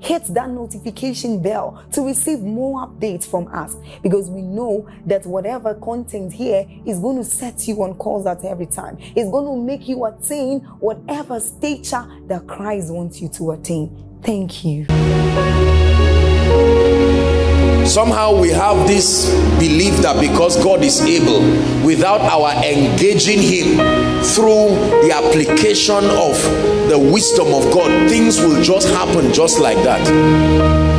Hit that notification bell to receive more updates from us, because we know that whatever content here is going to set you on course at every time. It's going to make you attain whatever stature that Christ wants you to attain. Thank you. Somehow we have this belief that because God is able, without our engaging him through the application of the wisdom of God, things will just happen just like that.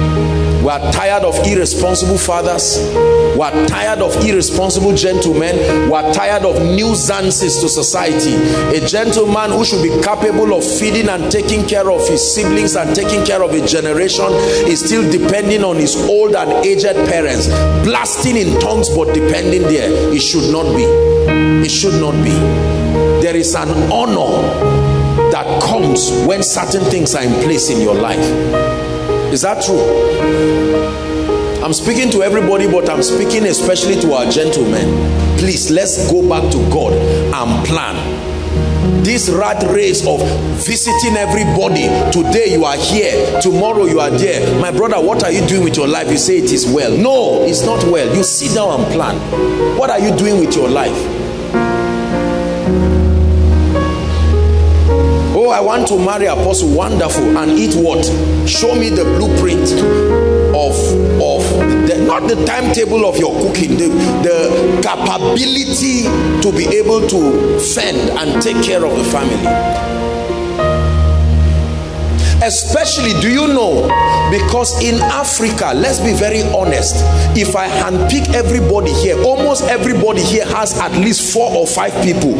We are tired of irresponsible fathers. We are tired of irresponsible gentlemen. We are tired of nuisances to society. A gentleman who should be capable of feeding and taking care of his siblings and taking care of a generation is still depending on his old and aged parents, blasting in tongues but depending there. It should not be. It should not be. There is an honor that comes when certain things are in place in your life. Is that true? I'm speaking to everybody, but I'm speaking especially to our gentlemen. Please, let's go back to God and plan. This rat race of visiting everybody, today you are here, tomorrow you are there. My brother, what are you doing with your life? You say it is well. No, it's not well. You sit down and plan. What are you doing with your life? Oh, I want to marry Apostle. Wonderful. And eat what? Show me the blueprint not the timetable of your cooking, the capability to be able to fend and take care of the family. Especially, do you know, because in Africa, let's be very honest, if I handpick everybody here, almost everybody here has at least 4 or 5 people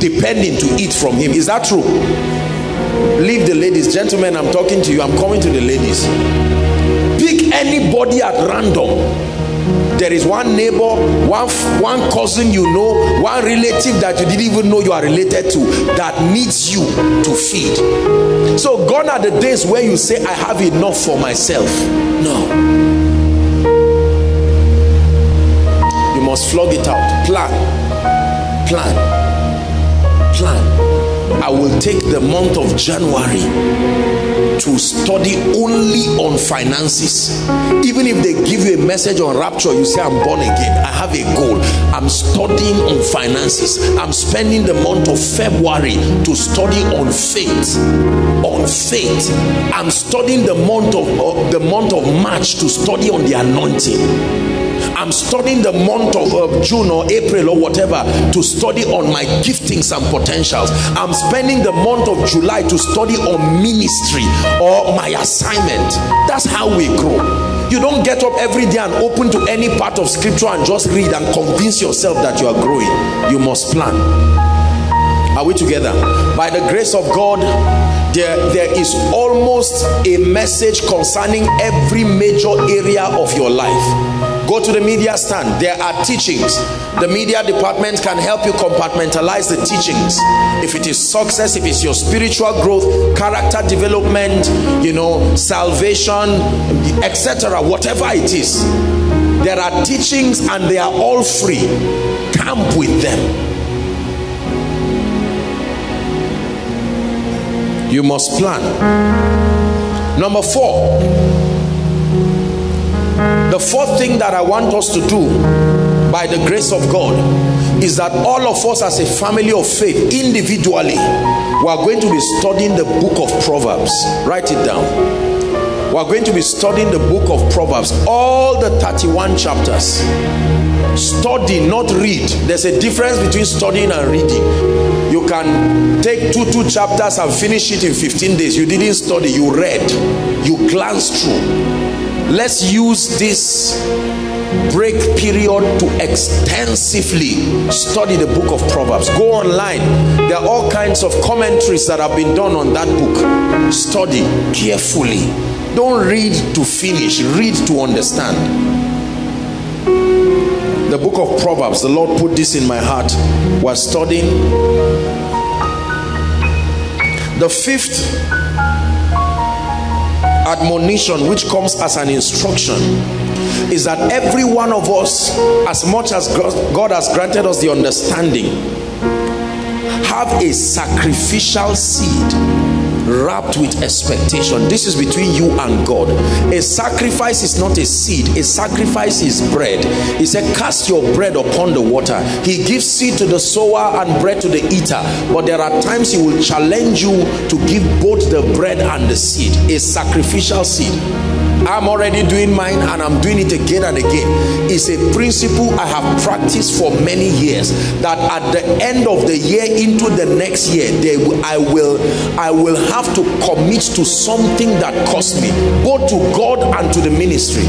depending to eat from him. Is that true? Leave the ladies. Gentlemen, I'm talking to you. I'm coming to the ladies. Pick anybody at random. There is one neighbor, one cousin you know, one relative that you didn't even know you are related to that needs you to feed. So gone are the days where you say, I have enough for myself. No. You must flog it out. Plan. Plan. Plan. I will take the month of January to study only on finances. Even if they give you a message on rapture, you say, I'm born again, I have a goal, I'm studying on finances. I'm spending the month of February to study on faith. On faith. I'm studying the month of March to study on the anointing. I'm studying the month of June or April or whatever to study on my giftings and potentials. I'm spending the month of July to study on ministry or my assignment. That's how we grow. You don't get up every day and open to any part of scripture and just read and convince yourself that you are growing. You must plan. Are we together? By the grace of God, there is almost a message concerning every major area of your life. Go to the media stand. There are teachings. The media department can help you compartmentalize the teachings. If it is success, if it's your spiritual growth, character development, you know, salvation, etc., whatever it is, there are teachings and they are all free. Camp with them. You must plan. Number 4. The fourth thing that I want us to do by the grace of God is that all of us as a family of faith, individually, we are going to be studying the book of Proverbs. Write it down. We We're going to be studying the book of Proverbs, all the 31 chapters. Study, not read. There's a difference between studying and reading. You can take two chapters and finish it in 15 days. You didn't study, you read, you glanced through. Let's use this break period to extensively study the book of Proverbs. Go online. There are all kinds of commentaries that have been done on that book. Study carefully. Don't read to finish, read to understand. The book of Proverbs, the Lord put this in my heart. We're studying the fifth admonition, which comes as an instruction, is that every one of us, as much as God has granted us the understanding, have a sacrificial seed wrapped with expectation. This is between you and God. A sacrifice is not a seed. A sacrifice is bread. He said, cast your bread upon the water. He gives seed to the sower and bread to the eater. But there are times he will challenge you to give both the bread and the seed. A sacrificial seed. I'm already doing mine and I'm doing it again and again. It's a principle I have practiced for many years, that at the end of the year into the next year, I will have to commit to something that costs me, both to God and to the ministry.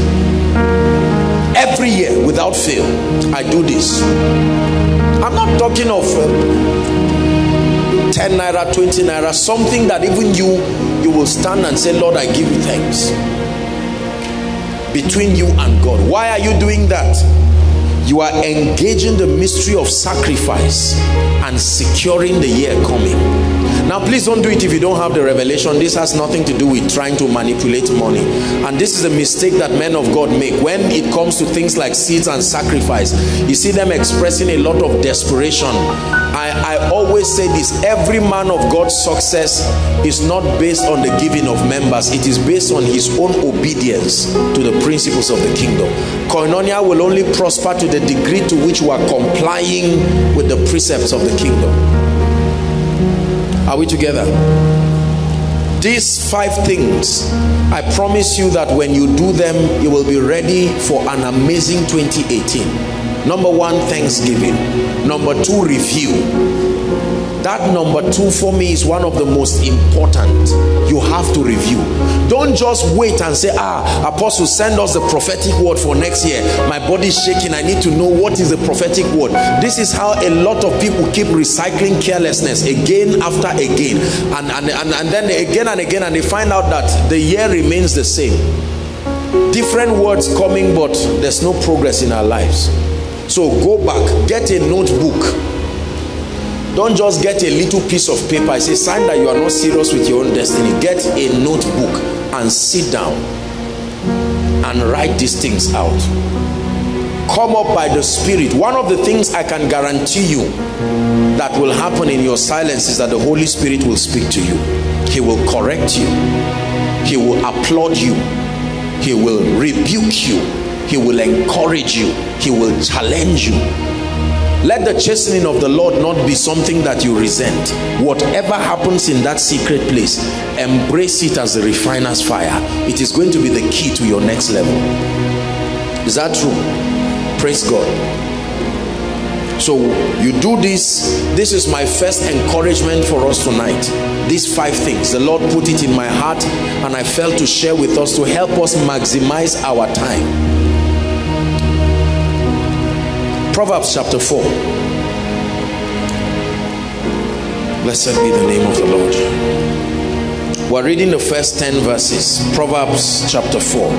Every year without fail, I do this. I'm not talking of 10 naira, 20 naira, something that even you will stand and say, Lord, I give you thanks. Between you and God. Why are you doing that? You are engaging the mystery of sacrifice and securing the year coming. Now, please don't do it if you don't have the revelation. This has nothing to do with trying to manipulate money. And this is a mistake that men of God make when it comes to things like seeds and sacrifice. You see them expressing a lot of desperation. I always say this, every man of God's success is not based on the giving of members. It is based on his own obedience to the principles of the kingdom. Koinonia will only prosper to the degree to which we are complying with the precepts of the kingdom. Are we together? These 5 things, I promise you that when you do them, you will be ready for an amazing 2018. Number 1, thanksgiving. Number 2, review. That number 2 for me is one of the most important. You have to review. Don't just wait and say, apostle, send us the prophetic word for next year. My body is shaking. I need to know what is the prophetic word. This is how a lot of people keep recycling carelessness again after again. And then again and again, and they find out that the year remains the same. Different words coming, but there's no progress in our lives. So go back, get a notebook. Don't just get a little piece of paper. It's a sign that you are not serious with your own destiny. Get a notebook and sit down and write these things out. Come up by the Spirit. One of the things I can guarantee you that will happen in your silence is that the Holy Spirit will speak to you. He will correct you. He will applaud you. He will rebuke you. He will encourage you. He will challenge you. Let the chastening of the Lord not be something that you resent. Whatever happens in that secret place, embrace it as a refiner's fire. It is going to be the key to your next level. Is that true? Praise God. So you do this. This is my first encouragement for us tonight. These 5 things, the Lord put it in my heart and I felt to share with us to help us maximize our time. Proverbs chapter 4. Blessed be the name of the Lord. We're reading the first 10 verses. Proverbs chapter 4.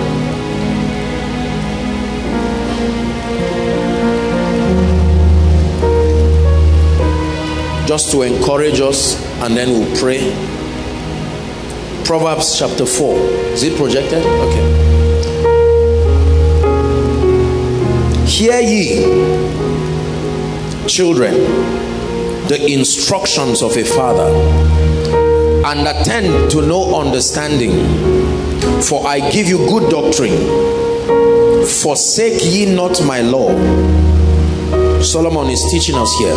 Just to encourage us and then we'll pray. Proverbs chapter 4. Is it projected? Okay. Hear ye, children, the instructions of a father, and attend to no understanding, for I give you good doctrine. Forsake ye not my law. Solomon is teaching us here.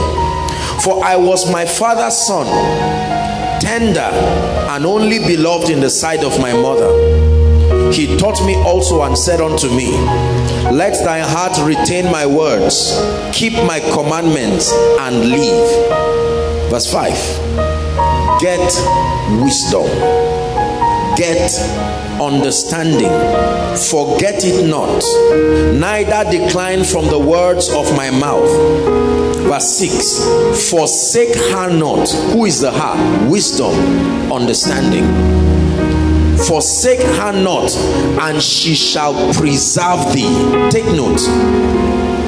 For I was my father's son, tender and only beloved in the sight of my mother. He taught me also and said unto me, let thy heart retain my words, keep my commandments, and live. Verse 5. Get wisdom, get understanding, forget it not, neither decline from the words of my mouth. Verse 6, forsake her not. Who is the her? Wisdom, understanding. Forsake her not, and she shall preserve thee. Take note,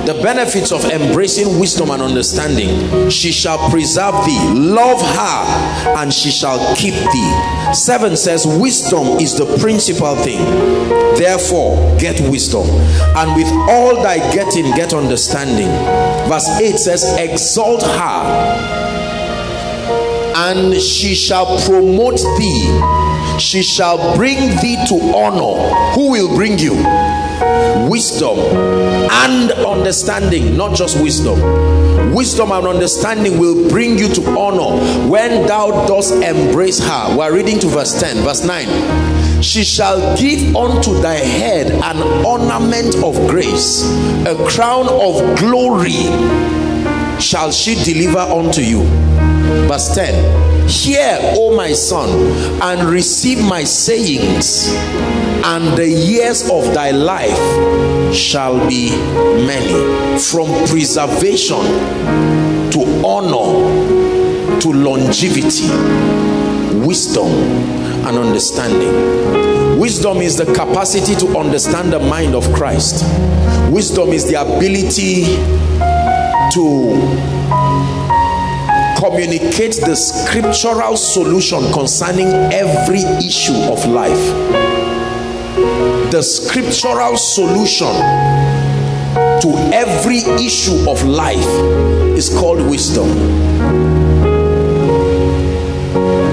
the benefits of embracing wisdom and understanding. She shall preserve thee. Love her, and she shall keep thee. 7 says, wisdom is the principal thing. Therefore, get wisdom, and with all thy getting, get understanding. Verse 8 says, exalt her, and she shall promote thee. She shall bring thee to honor. Who will bring you? Wisdom and understanding, not just wisdom. Wisdom and understanding will bring you to honor when thou dost embrace her. We are reading to verse 10, verse 9. She shall give unto thy head an ornament of grace, a crown of glory shall she deliver unto you. Verse 10, hear, O my son, and receive my sayings, and the years of thy life shall be many. From preservation to honor to longevity, wisdom and understanding. Wisdom is the capacity to understand the mind of Christ. Wisdom is the ability to communicate the scriptural solution concerning every issue of life. The scriptural solution to every issue of life is called wisdom.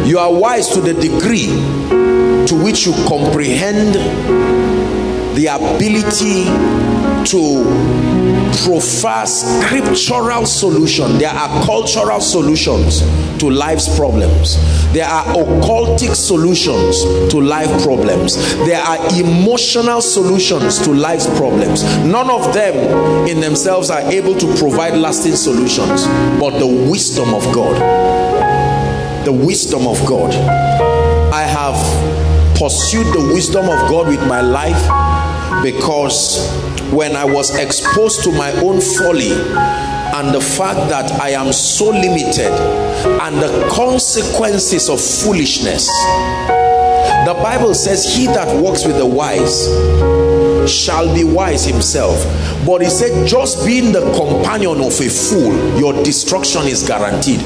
You are wise to the degree to which you comprehend the ability to proffer scriptural solution. There are cultural solutions to life's problems. There are occultic solutions to life problems. There are emotional solutions to life's problems. None of them in themselves are able to provide lasting solutions, but the wisdom of God. The wisdom of God. I have pursued the wisdom of God with my life, because when I was exposed to my own folly and the fact that I am so limited and the consequences of foolishness, the Bible says he that walks with the wise shall be wise himself. But he said, just being the companion of a fool, your destruction is guaranteed.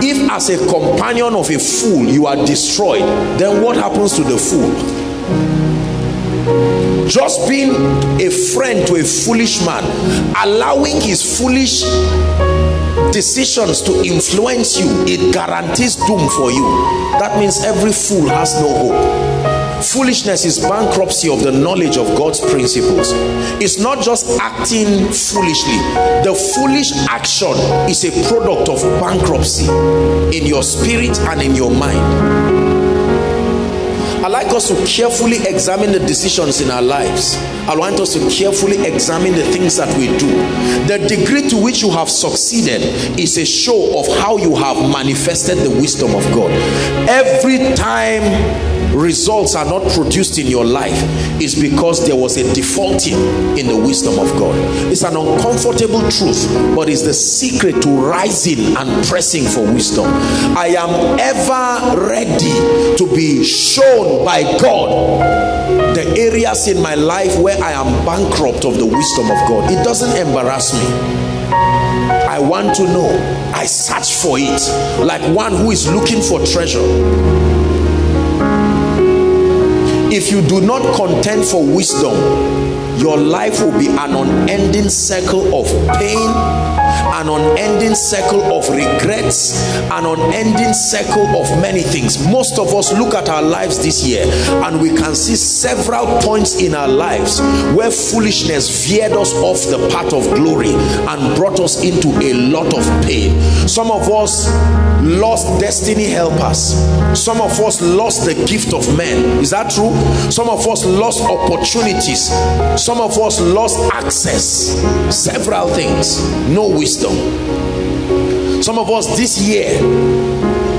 If as a companion of a fool you are destroyed, then what happens to the fool? Just being a friend to a foolish man, allowing his foolish decisions to influence you, it guarantees doom for you. That means every fool has no hope. Foolishness is bankruptcy of the knowledge of God's principles. It's not just acting foolishly. The foolish action is a product of bankruptcy in your spirit and in your mind. I'd like us to carefully examine the decisions in our lives. I want us to carefully examine the things that we do. The degree to which you have succeeded is a show of how you have manifested the wisdom of God. Every time results are not produced in your life is because there was a defaulting in the wisdom of God. It's an uncomfortable truth, but it's the secret to rising and pressing for wisdom. I am ever ready to be shown by God the areas in my life where I am bankrupt of the wisdom of God. It doesn't embarrass me. I want to know. I search for it like one who is looking for treasure. If you do not contend for wisdom, your life will be an unending cycle of pain, an unending cycle of regrets, an unending cycle of many things. Most of us look at our lives this year and we can see several points in our lives where foolishness veered us off the path of glory and brought us into a lot of pain. Some of us lost destiny helpers. Some of us lost the gift of men. Is that true? Some of us lost opportunities. Some of us lost access. Several things. No wisdom. Some of us this year,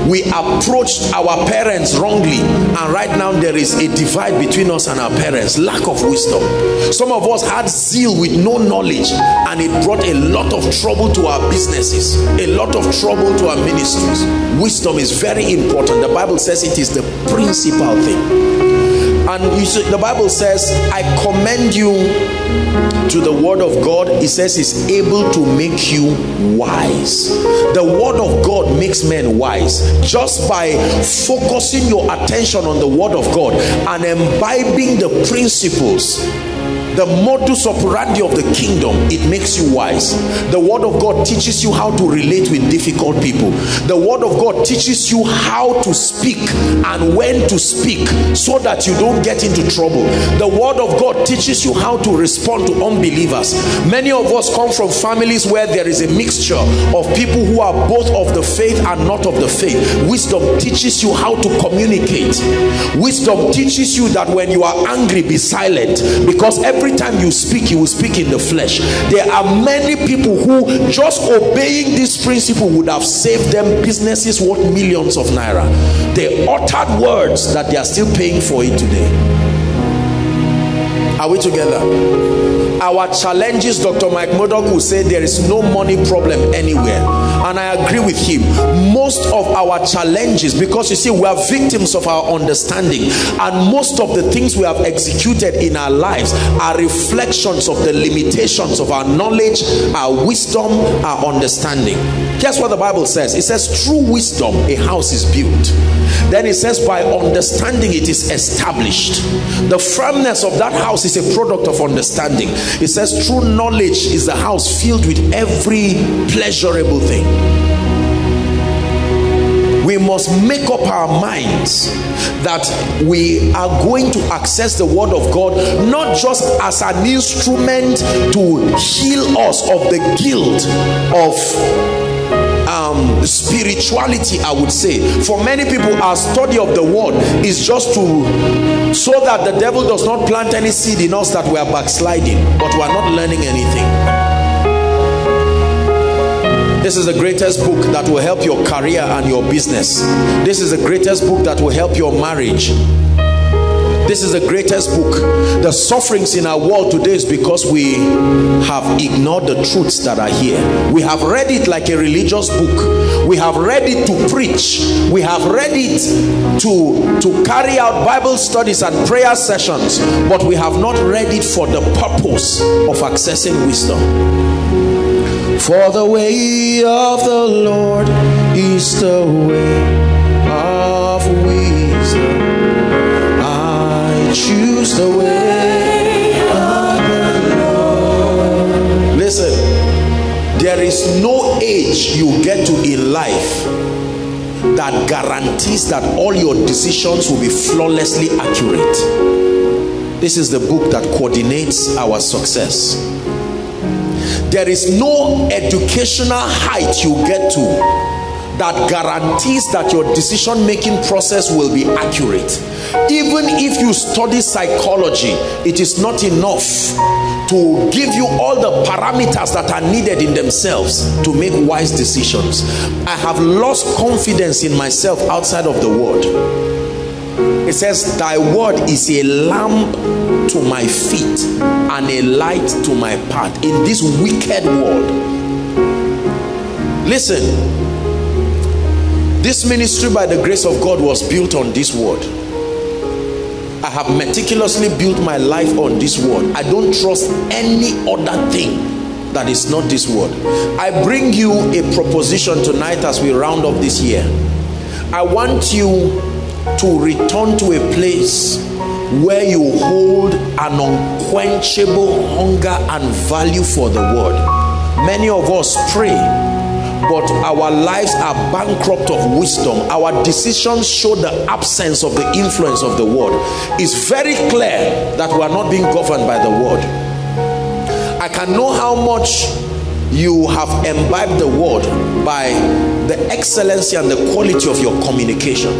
we approached our parents wrongly, and right now there is a divide between us and our parents. Lack of wisdom. Some of us had zeal with no knowledge, and it brought a lot of trouble to our businesses, a lot of trouble to our ministries. Wisdom is very important. The Bible says it is the principal thing. And you see, the Bible says, I commend you to the word of God. It says it's able to make you wise. The word of God makes men wise. Just by focusing your attention on the word of God and imbibing the principles, the modus operandi of the kingdom, it makes you wise. The word of God teaches you how to relate with difficult people. The word of God teaches you how to speak and when to speak so that you don't get into trouble. The word of God teaches you how to respond to unbelievers. Many of us come from families where there is a mixture of people who are both of the faith and not of the faith. Wisdom teaches you how to communicate. Wisdom teaches you that when you are angry, be silent, because every time you will speak in the flesh. There are many people who just obeying this principle would have saved them businesses worth millions of naira. They uttered words that they are still paying for it today. Are we together? Our challenges, Dr. Mike Murdoch will say there is no money problem anywhere. And I agree with him. Most of our challenges, because you see, we are victims of our understanding, and most of the things we have executed in our lives are reflections of the limitations of our knowledge, our wisdom, our understanding. Guess what the Bible says? It says, through wisdom a house is built. Then it says, by understanding it is established. The firmness of that house is a product of understanding. It says, true knowledge is the house filled with every pleasurable thing. We must make up our minds that we are going to access the word of God, not just as an instrument to heal us of the guilt of spirituality, I would say. For many people, our study of the word is just to so that the devil does not plant any seed in us that we are backsliding, but we are not learning anything. This is the greatest book that will help your career and your business. This is the greatest book that will help your marriage. This is the greatest book. The sufferings in our world today is because we have ignored the truths that are here. We have read it like a religious book. We have read it to preach. We have read it to carry out Bible studies and prayer sessions, but we have not read it for the purpose of accessing wisdom. For the way of the Lord is the way of wisdom. Choose the way of the Lord. Listen, there is no age you get to in life that guarantees that all your decisions will be flawlessly accurate. This is the book that coordinates our success. There is no educational height you get to that guarantees that your decision-making process will be accurate. Even if you study psychology, it is not enough to give you all the parameters that are needed in themselves to make wise decisions. I have lost confidence in myself outside of the word. It says, thy word is a lamp to my feet and a light to my path in this wicked world. Listen, this ministry, by the grace of God, was built on this word. I have meticulously built my life on this word. I don't trust any other thing that is not this word. I bring you a proposition tonight as we round up this year. I want you to return to a place where you hold an unquenchable hunger and value for the word. Many of us pray, but our lives are bankrupt of wisdom. Our decisions show the absence of the influence of the word. It's very clear that we are not being governed by the word. I can know how much you have imbibed the word by the excellency and the quality of your communication.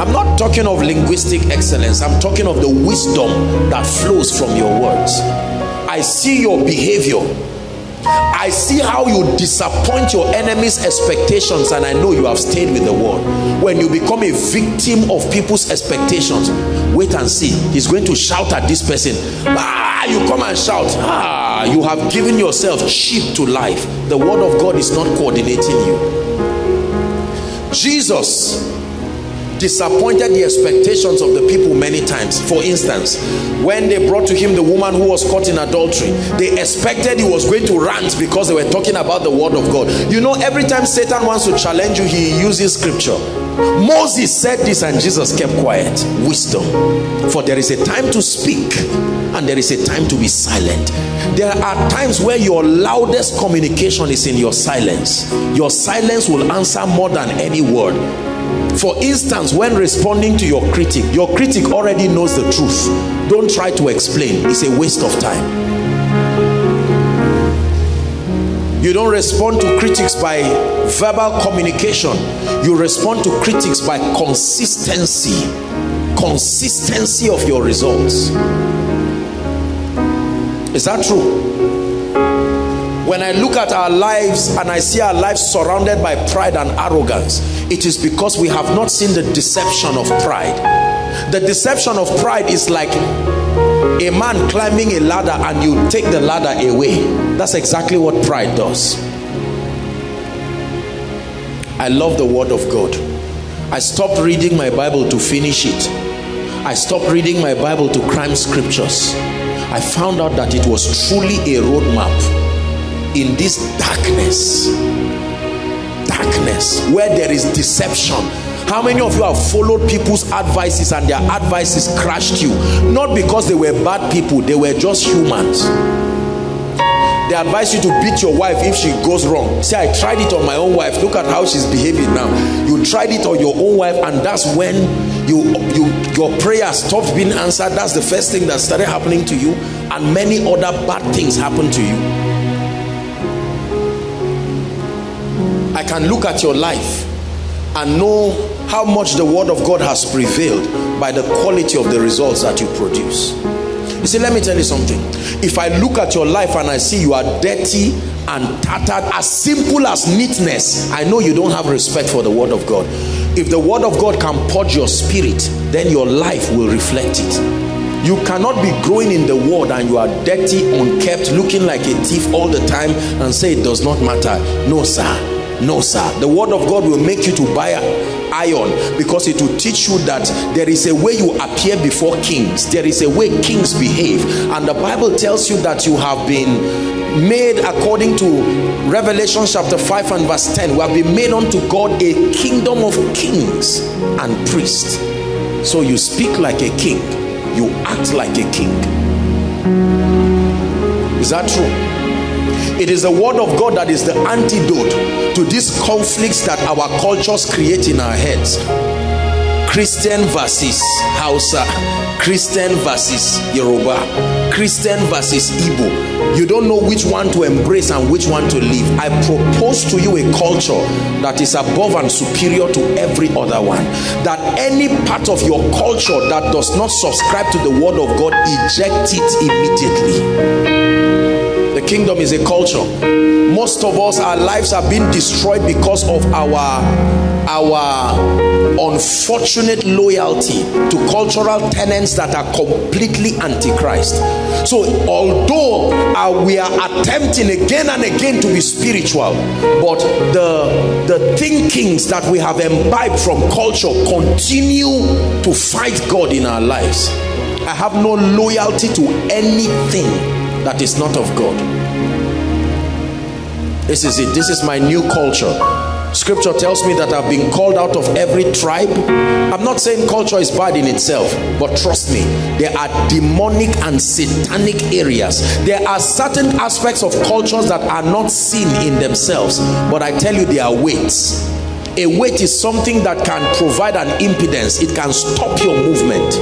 I'm not talking of linguistic excellence. I'm talking of the wisdom that flows from your words. I see your behavior. I see how you disappoint your enemies' expectations, and I know you have stayed with the word. When you become a victim of people's expectations, wait and see. He's going to shout at this person. Ah, you come and shout. Ah, you have given yourself cheap to life. The word of God is not coordinating you. Jesus disappointed the expectations of the people many times. For instance, when they brought to him the woman who was caught in adultery, they expected he was going to rant because they were talking about the word of God. You know, every time Satan wants to challenge you, he uses scripture. Moses said this and Jesus kept quiet. Wisdom. For there is a time to speak and there is a time to be silent. There are times where your loudest communication is in your silence. Your silence will answer more than any word. For instance, when responding to your critic already knows the truth. Don't try to explain. It's a waste of time. You don't respond to critics by verbal communication. You respond to critics by consistency. Consistency of your results. Is that true? When I look at our lives and I see our lives surrounded by pride and arrogance, it is because we have not seen the deception of pride. The deception of pride is like a man climbing a ladder and you take the ladder away. That's exactly what pride does. I love the word of God. I stopped reading my Bible to finish it. I stopped reading my Bible to cram scriptures. I found out that it was truly a roadmap. In this darkness where there is deception, how many of you have followed people's advices and their advices crashed you? Not because they were bad people, they were just humans. They advise you to beat your wife if she goes wrong. See, I tried it on my own wife. Look at how she's behaving now. You tried it on your own wife, and that's when your prayer stopped being answered. That's the first thing that started happening to you, and many other bad things happened to you. I can look at your life and know how much the word of God has prevailed by the quality of the results that you produce. You see, let me tell you something. If I look at your life and I see you are dirty and tattered, as simple as neatness, I know you don't have respect for the word of God. If the word of God can purge your spirit, then your life will reflect it. You cannot be growing in the word and you are dirty, unkept, looking like a thief all the time and say it does not matter. No, sir. No, sir. The word of God will make you to buy iron, because it will teach you that there is a way you appear before kings. There is a way kings behave. And the Bible tells you that you have been made, according to Revelation chapter 5 and verse 10, we have been made unto God a kingdom of kings and priests. So you speak like a king. You act like a king. Is that true? It is the word of God that is the antidote to these conflicts that our cultures create in our heads. Christian versus Hausa, Christian versus Yoruba, Christian versus Igbo. You don't know which one to embrace and which one to leave. I propose to you a culture that is above and superior to every other one. That any part of your culture that does not subscribe to the word of God, eject it immediately. The kingdom is a culture. Most of us, our lives have been destroyed because of our unfortunate loyalty to cultural tenets that are completely antichrist. So although we are attempting again and again to be spiritual, but the thinkings that we have imbibed from culture continue to fight God in our lives. I have no loyalty to anything that is not of God. This is it. This is my new culture. Scripture tells me that I've been called out of every tribe. I'm not saying culture is bad in itself, but trust me, there are demonic and satanic areas. There are certain aspects of cultures that are not seen in themselves, but I tell you, they are weights. A weight is something that can provide an impedance. It can stop your movement.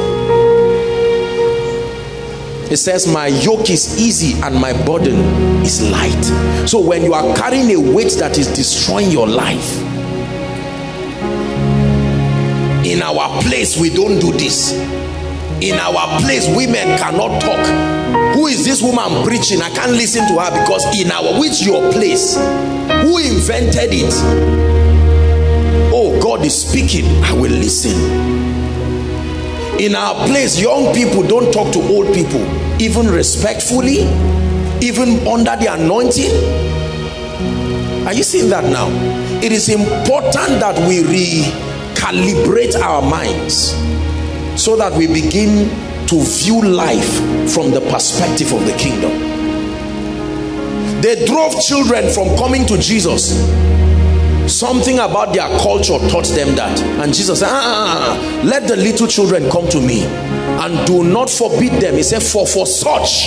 It says, my yoke is easy and my burden is light. So when you are carrying a weight that is destroying your life, in our place we don't do this. In our place women cannot talk. Who is this woman preaching? I can't listen to her because in our, which your place? Who invented it? Oh, God is speaking, I will listen. In our place, young people don't talk to old people, even respectfully, even under the anointing. Are you seeing that now? It is important that we recalibrate our minds so that we begin to view life from the perspective of the kingdom. They drove children from coming to Jesus. Something about their culture taught them that, and Jesus said, let the little children come to me and do not forbid them. He said, for such.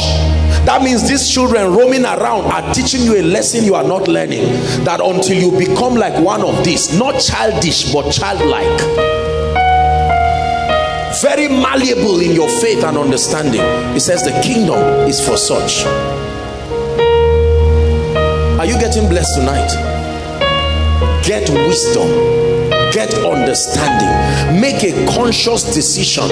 That means these children roaming around are teaching you a lesson you are not learning, that until you become like one of these, not childish but childlike, very malleable in your faith and understanding. He says the kingdom is for such. Are you getting blessed tonight? Get wisdom, get understanding. Make a conscious decision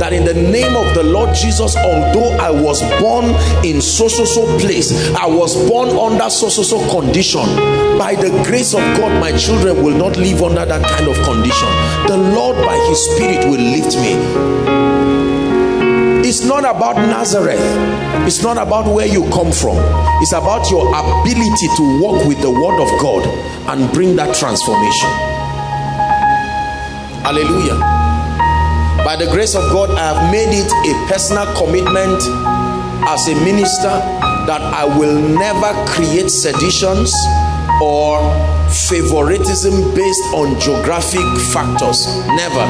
that in the name of the Lord Jesus, although I was born in so-so-so place, I was born under so-so-so condition, by the grace of God, my children will not live under that kind of condition. The Lord by his Spirit will lift me. It's not about Nazareth. It's not about where you come from. It's about your ability to walk with the word of God and bring that transformation. Hallelujah. By the grace of God, I have made it a personal commitment as a minister that I will never create seditions or favoritism based on geographic factors. Never,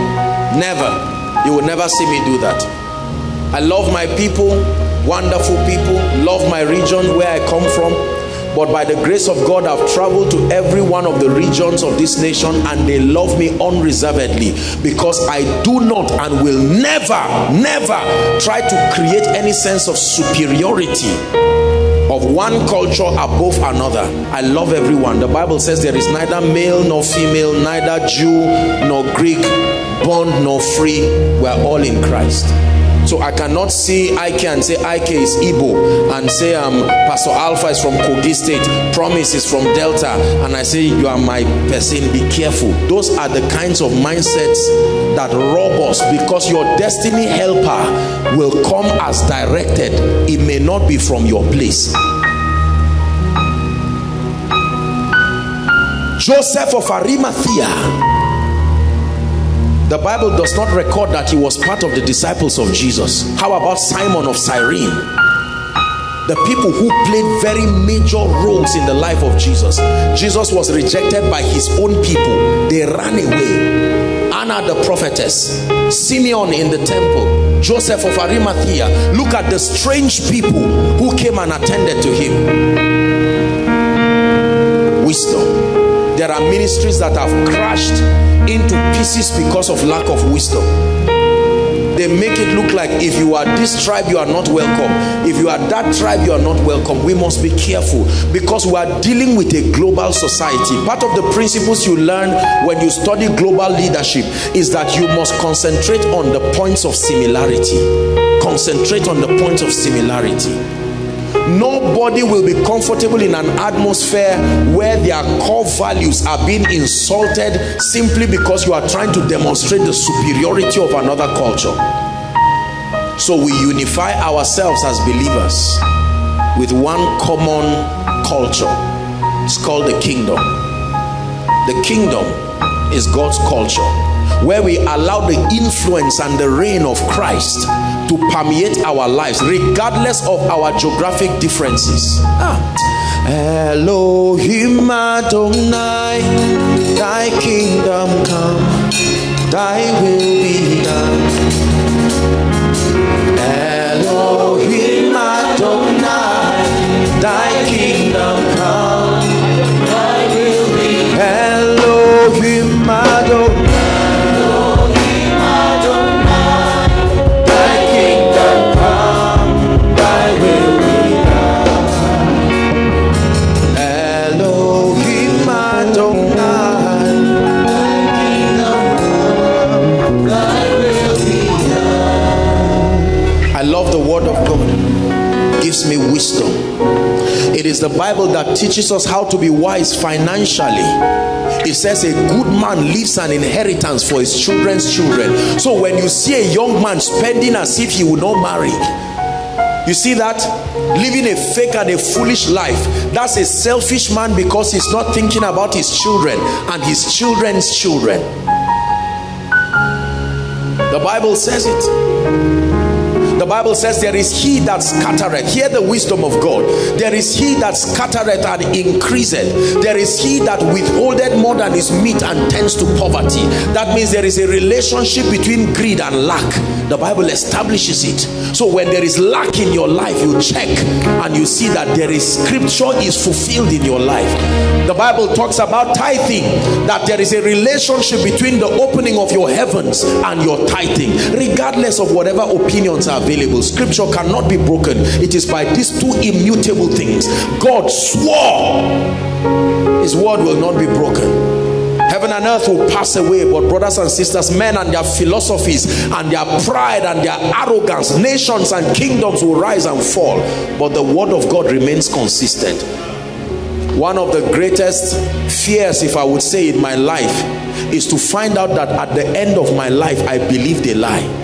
never. You will never see me do that. I love my people. Wonderful people, love my region where I come from, but by the grace of God, I've traveled to every one of the regions of this nation and they love me unreservedly, because I do not and will never try to create any sense of superiority of one culture above another. I love everyone. The Bible says there is neither male nor female, neither Jew nor Greek, bond nor free. We're all in Christ. So I cannot see IK and say IK is Igbo, and say Pastor Alpha is from Kogi State, Promise is from Delta, and I say you are my person. Be careful. Those are the kinds of mindsets that rob us, because your destiny helper will come as directed. It may not be from your place. Joseph of Arimathea. The Bible does not record that he was part of the disciples of Jesus. How about Simon of Cyrene? The people who played very major roles in the life of Jesus. Jesus was rejected by his own people. They ran away. Anna the prophetess, Simeon in the temple, Joseph of Arimathea. Look at the strange people who came and attended to him. Wisdom. There are ministries that have crashed into pieces because of lack of wisdom. They make it look like if you are this tribe, you are not welcome. If you are that tribe, you are not welcome. We must be careful, because we are dealing with a global society. Part of the principles you learn when you study global leadership is that you must concentrate on the points of similarity. Concentrate on the points of similarity. Nobody will be comfortable in an atmosphere where their core values are being insulted simply because you are trying to demonstrate the superiority of another culture. So we unify ourselves as believers with one common culture. It's called the kingdom. The kingdom is God's culture, where we allow the influence and the reign of Christ to permeate our lives regardless of our geographic differences. Elohim Adonai, thy kingdom come, thy will be done. Elohim Adonai, thy kingdom come, thy will be done. Elohim Adonai. Me wisdom. It is the Bible that teaches us how to be wise financially. It says a good man leaves an inheritance for his children's children. So when you see a young man spending as if he would not marry, you see that? Living a fake and a foolish life. That's a selfish man, because he's not thinking about his children and his children's children. The Bible says it. The Bible says there is he that scattereth. Hear the wisdom of God. There is he that scattereth and increaseth. There is he that withholdeth more than is meet and tends to poverty. That means there is a relationship between greed and lack. The Bible establishes it. So when there is lack in your life, you check and you see that there is scripture is fulfilled in your life. The Bible talks about tithing, that there is a relationship between the opening of your heavens and your tithing, regardless of whatever opinions are available. Scripture cannot be broken. It is by these two immutable things. God swore his word will not be broken. Heaven and earth will pass away, but brothers and sisters, men and their philosophies and their pride and their arrogance, nations and kingdoms will rise and fall, but the word of God remains consistent. One of the greatest fears, if I would say, in my life is to find out that at the end of my life I believed a lie.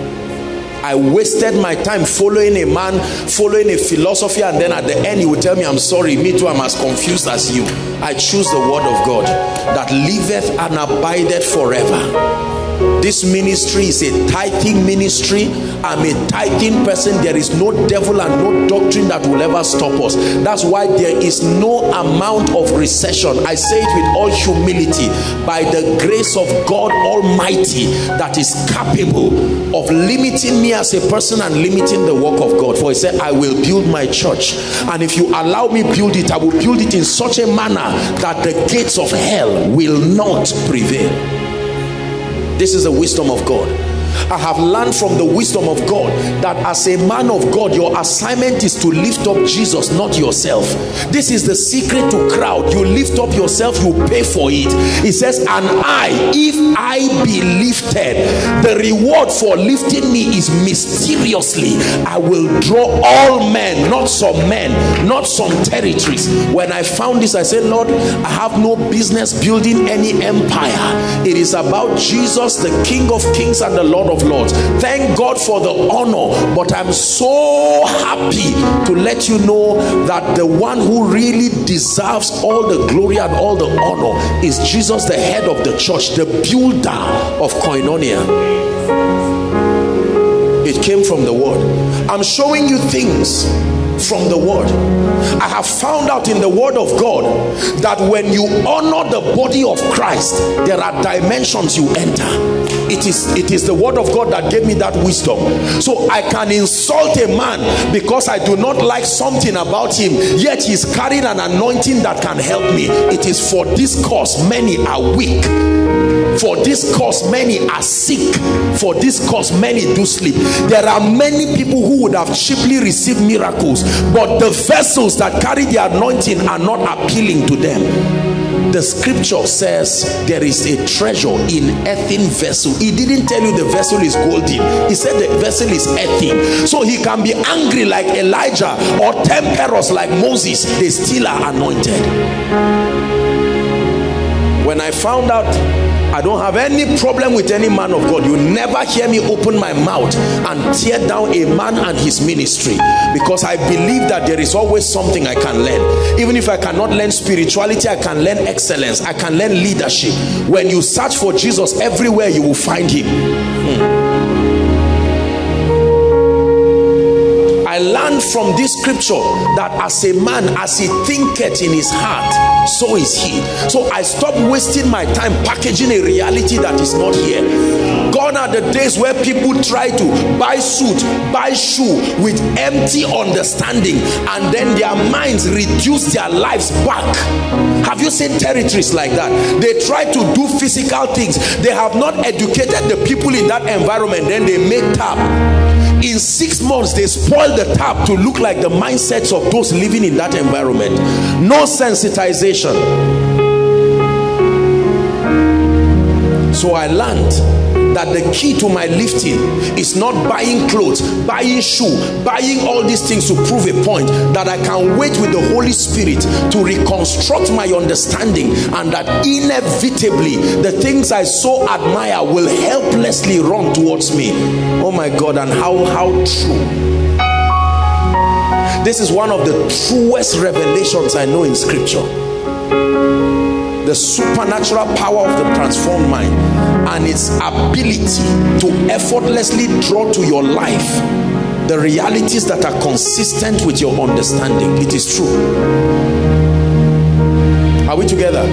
I wasted my time following a man, following a philosophy, and then at the end he will tell me, I'm sorry, me too, I'm as confused as you. I choose the word of God that liveth and abideth forever. This ministry is a tithing ministry. I'm a tithing person. There is no devil and no doctrine that will ever stop us. That's why there is no amount of recession. I say it with all humility, by the grace of God Almighty, that is capable of limiting me as a person and limiting the work of God. For he said, I will build my church, and if you allow me build it, I will build it in such a manner that the gates of hell will not prevail. This is the wisdom of God. I have learned from the wisdom of God that as a man of God, your assignment is to lift up Jesus, not yourself. This is the secret to crowd. You lift up yourself, you pay for it. It says, and I, if I be lifted, the reward for lifting me is mysteriously, I will draw all men, not some territories. When I found this, I said, Lord, I have no business building any empire. It is about Jesus, the King of Kings and the Lord of Lords. Thank God for the honor, but I'm so happy to let you know that the one who really deserves all the glory and all the honor is Jesus, the head of the church, the builder of Koinonia. It came from the word. I'm showing you things from the word. I have found out in the word of God that when you honor the body of Christ, there are dimensions you enter. It is the word of God that gave me that wisdom. So I can insult a man because I do not like something about him, yet he's carrying an anointing that can help me. It is for this cause many are weak. For this cause many are sick. For this cause many do sleep. There are many people who would have cheaply received miracles, but the vessels that carry the anointing are not appealing to them. The scripture says there is a treasure in earthen vessel. He didn't tell you the vessel is golden. He said the vessel is earthen. So he can be angry like Elijah, or temperous like Moses. They still are anointed. When I found out, I don't have any problem with any man of God. You never hear me open my mouth and tear down a man and his ministry, because I believe that there is always something I can learn. Even if I cannot learn spirituality, I can learn excellence. I can learn leadership. When you search for Jesus everywhere, you will find him. I I learned from this scripture that as a man, as he thinketh in his heart, so is he. So I stopped wasting my time packaging a reality that is not here. Gone are the days where people try to buy suit, buy shoe with empty understanding, and then their minds reduce their lives back. Have you seen territories like that? They try to do physical things. They have not educated the people in that environment. Then they make tap. In 6 months, they spoil the tap to look like the mindsets of those living in that environment. No sensitization. So I learned that the key to my lifting is not buying clothes, buying shoe, buying all these things to prove a point, that I can wait with the Holy Spirit to reconstruct my understanding, and that inevitably the things I so admire will helplessly run towards me. Oh my God, and how true. This is one of the truest revelations I know in scripture. The supernatural power of the transformed mind and its ability to effortlessly draw to your life the realities that are consistent with your understanding. It is true. Are we together?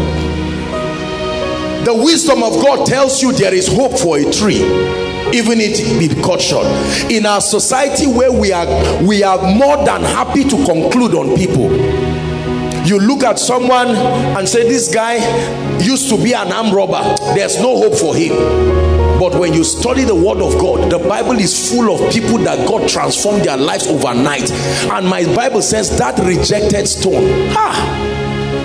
The wisdom of God tells you there is hope for a tree, even if it be cut short. In our society where we are more than happy to conclude on people. You look at someone and say, this guy used to be an armed robber, there's no hope for him. But when you study the word of God, the Bible is full of people that God transformed their lives overnight. And my Bible says that rejected stone,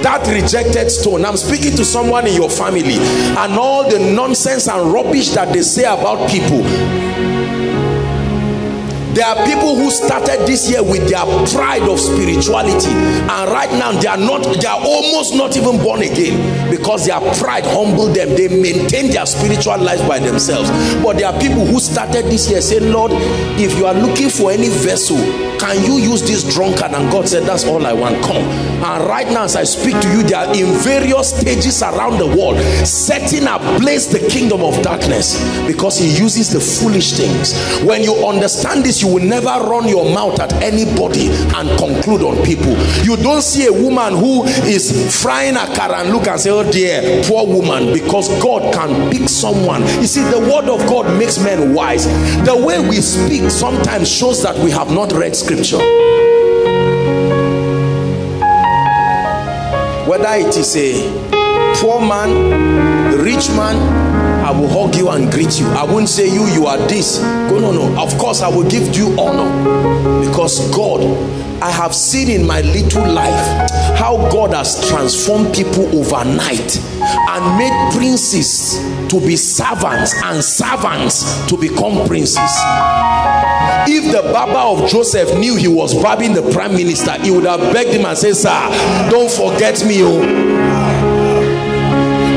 that rejected stone. I'm speaking to someone in your family, and all the nonsense and rubbish that they say about people. There are people who started this year with their pride of spirituality, and right now they are almost not even born again, because their pride humbled them. They maintain their spiritual life by themselves. But there are people who started this year saying, Lord, if you are looking for any vessel, can you use this drunkard? And God said, that's all I want, come. And right now as I speak to you, they are in various stages around the world, setting ablaze the kingdom of darkness, because he uses the foolish things. When you understand this, you will never run your mouth at anybody and conclude on people. You don't see a woman who is frying a car and look and say, oh dear, poor woman, because God can pick someone. You see, the word of God makes men wise. The way we speak sometimes shows that we have not read scripture. Whether it is a poor man, rich man, I will hug you and greet you. I won't say you are this. No. Of course, I will give you honor, because God, I have seen in my little life how God has transformed people overnight and made princes to be servants and servants to become princes. If the Baba of Joseph knew he was babbing the prime minister, he would have begged him and said, sir, don't forget me.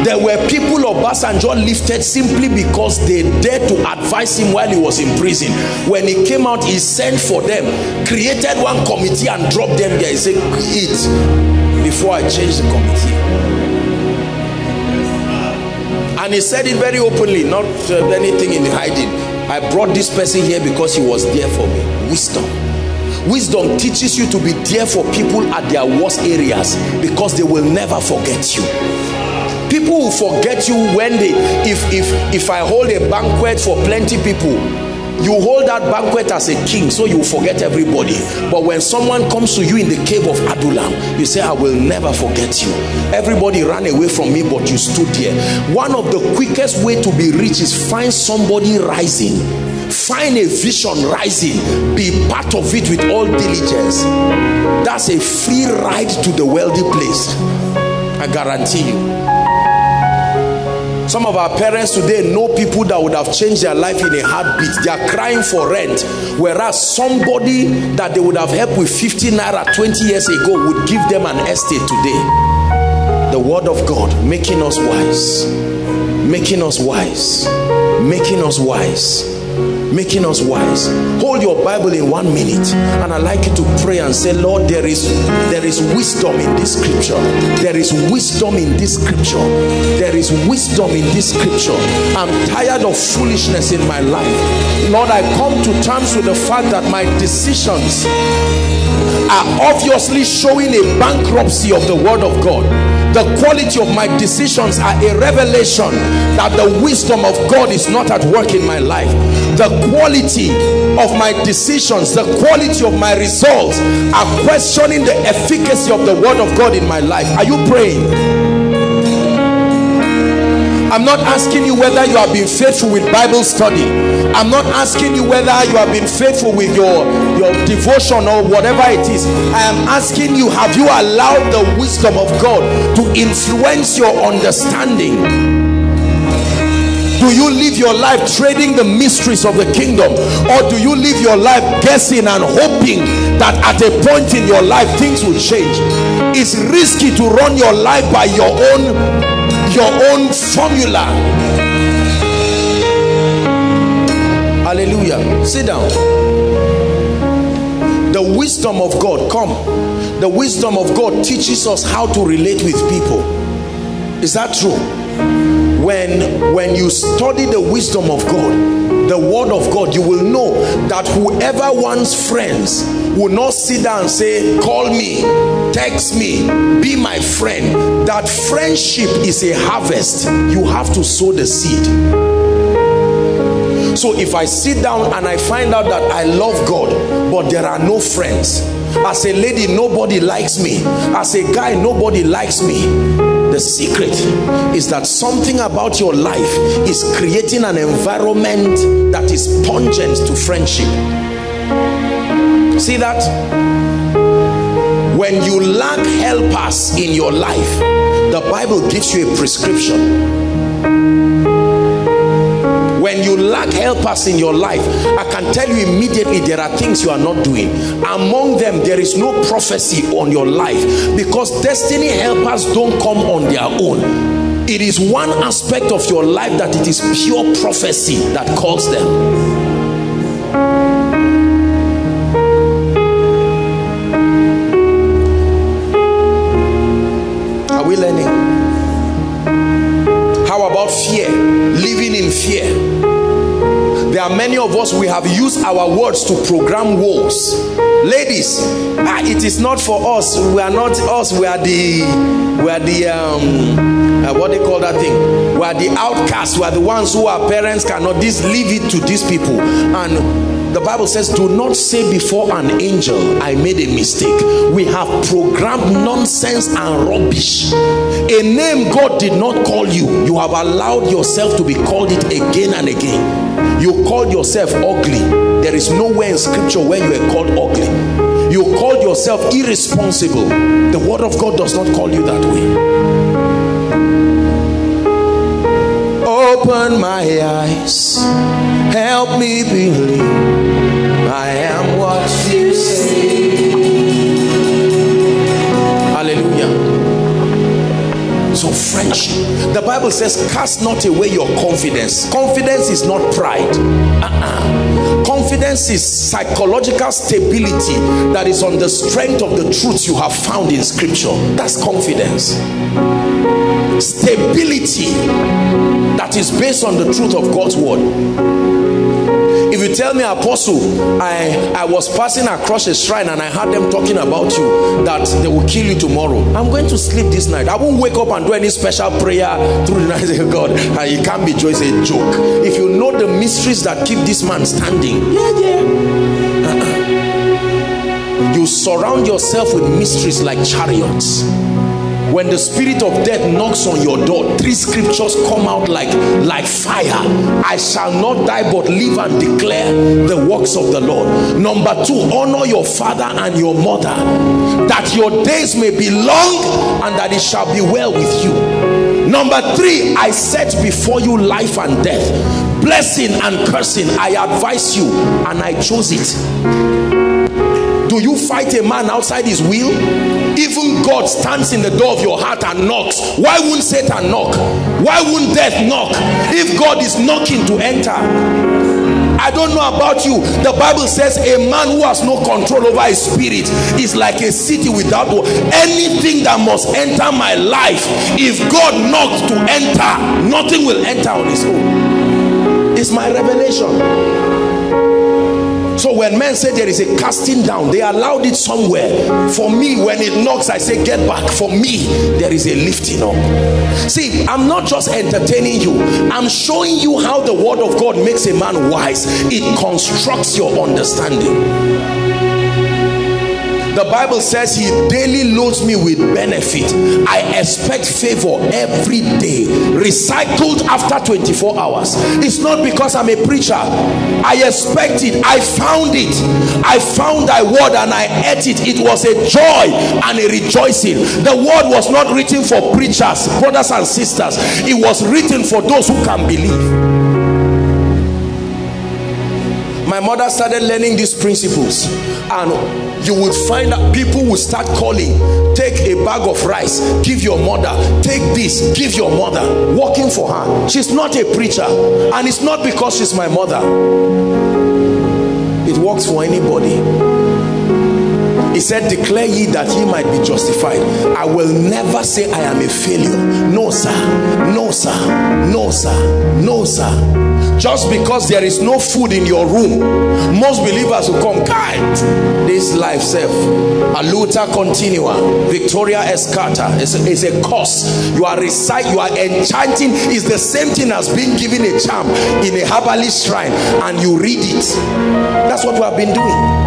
There were people Obasanjo lifted simply because they dared to advise him while he was in prison. When he came out, he sent for them, created one committee and dropped them there. He said, eat before I change the committee. And he said it very openly, not anything in hiding. I brought this person here because he was there for me. Wisdom. Wisdom teaches you to be there for people at their worst areas, because they will never forget you. People will forget you when they, if I hold a banquet for plenty people, you hold that banquet as a king, so you forget everybody. But when someone comes to you in the cave of Adullam, you say, I will never forget you. Everybody ran away from me, but you stood here. One of the quickest way to be rich is find somebody rising. Find a vision rising. Be part of it with all diligence. That's a free ride to the wealthy place. I guarantee you. Some of our parents today know people that would have changed their life in a heartbeat. They are crying for rent, whereas somebody that they would have helped with 50 naira 20 years ago would give them an estate today. The word of God making us wise, making us wise, making us wise, making us wise. Hold your Bible in 1 minute, and I'd like you to pray and say, Lord, there is wisdom in this scripture. There is wisdom in this scripture. There is wisdom in this scripture. I'm tired of foolishness in my life. Lord, I come to terms with the fact that my decisions are obviously showing a bankruptcy of the word of God. The quality of my decisions are a revelation that the wisdom of God is not at work in my life. The quality of my decisions, the quality of my results are questioning the efficacy of the word of God in my life. Are you praying? I'm not asking you whether you have been faithful with Bible study. I'm not asking you whether you have been faithful with your devotion or whatever it is. I am asking you, have you allowed the wisdom of God to influence your understanding? Do you live your life trading the mysteries of the kingdom? Or do you live your life guessing and hoping that at a point in your life things will change? It's risky to run your life by your own formula. Hallelujah. Sit down. The wisdom of God, come. The wisdom of God teaches us how to relate with people. Is that true? When you study the wisdom of God, the word of God, you will know that whoever wants friends will not sit down and say, call me, text me, be my friend. That friendship is a harvest. You have to sow the seed. So if I sit down and I find out that I love God, but there are no friends, as a lady, nobody likes me, as a guy, nobody likes me. The secret is that something about your life is creating an environment that is pungent to friendship. See that? When you lack helpers in your life, the Bible gives you a prescription. When you lack helpers in your life, I can tell you immediately there are things you are not doing. Among them, there is no prophecy on your life, because destiny helpers don't come on their own. It is one aspect of your life that it is pure prophecy that calls them. Are we learning? How about fear? Living in fear. There are many of us, we have used our words to program wars. Ladies, it is not for us. We are not us. We are the what they call that thing? We are the outcasts. We are the ones who our parents cannot. This, leave it to these people. And the Bible says, do not say before an angel, I made a mistake. We have programmed nonsense and rubbish. A name God did not call you, you have allowed yourself to be called it again and again. You called yourself ugly. There is nowhere in scripture where you are called ugly. You called yourself irresponsible. The word of God does not call you that way. Open my eyes, help me believe I am what you say. Hallelujah. So friendship, the Bible says, cast not away your confidence. Confidence is not pride. Confidence is psychological stability that is on the strength of the truth you have found in scripture. That's confidence. Stability that is based on the truth of God's word. If you tell me, Apostle, I was passing across a shrine and I heard them talking about you, that they will kill you tomorrow, I'm going to sleep this night. I won't wake up and do any special prayer through the night. God, it can't be just a joke. If you know the mysteries that keep this man standing, you surround yourself with mysteries like chariots. When the spirit of death knocks on your door, 3 scriptures come out like fire. I shall not die but live and declare the works of the Lord. Number 2, honor your father and your mother, that your days may be long and that it shall be well with you. Number 3, I set before you life and death, blessing and cursing. I advise you and I chose it. Do you fight a man outside his will? Even God stands in the door of your heart and knocks. Why won't Satan knock? Why won't death knock? If God is knocking to enter, I don't know about you. The Bible says a man who has no control over his spirit is like a city without war. Anything that must enter my life, if God knocks to enter, nothing will enter on its own. It's my revelation. So when men say there is a casting down, they allowed it somewhere. For me, when it knocks, I say get back. For me, there is a lifting up. See, I'm not just entertaining you. I'm showing you how the word of God makes a man wise. It constructs your understanding. The Bible says he daily loads me with benefit. I expect favor every day, recycled after 24 hours. It's not because I'm a preacher. I expect it. I found it. I found thy word and I ate it. It was a joy and a rejoicing. The word was not written for preachers, brothers and sisters. It was written for those who can believe. My mother started learning these principles, and you would find that people would start calling, take a bag of rice, give your mother, take this, give your mother, working for her. She's not a preacher, and it's not because she's my mother. It works for anybody. He said, declare ye that ye might be justified. I will never say I am a failure. No, sir. No, sir. No, sir. No, sir. Just because there is no food in your room, most believers will come, God, this life self, aluta continua, victoria escata, is a curse. You are recite, you are enchanting. It's the same thing as being given a charm in a herbalist shrine and you read it. That's what we have been doing.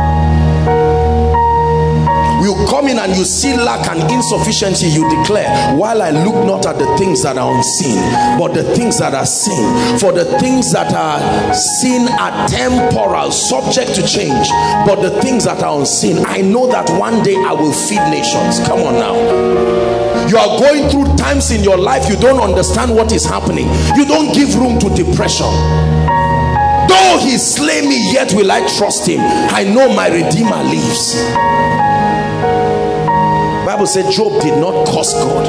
You come in and you see lack and insufficiency, you declare, while I look not at the things that are unseen, but the things that are seen. For the things that are seen are temporal, subject to change, but the things that are unseen, I know that one day I will feed nations. Come on now. You are going through times in your life, you don't understand what is happening. You don't give room to depression. Though he slay me, yet will I trust him. I know my Redeemer lives. Bible said Job did not curse God.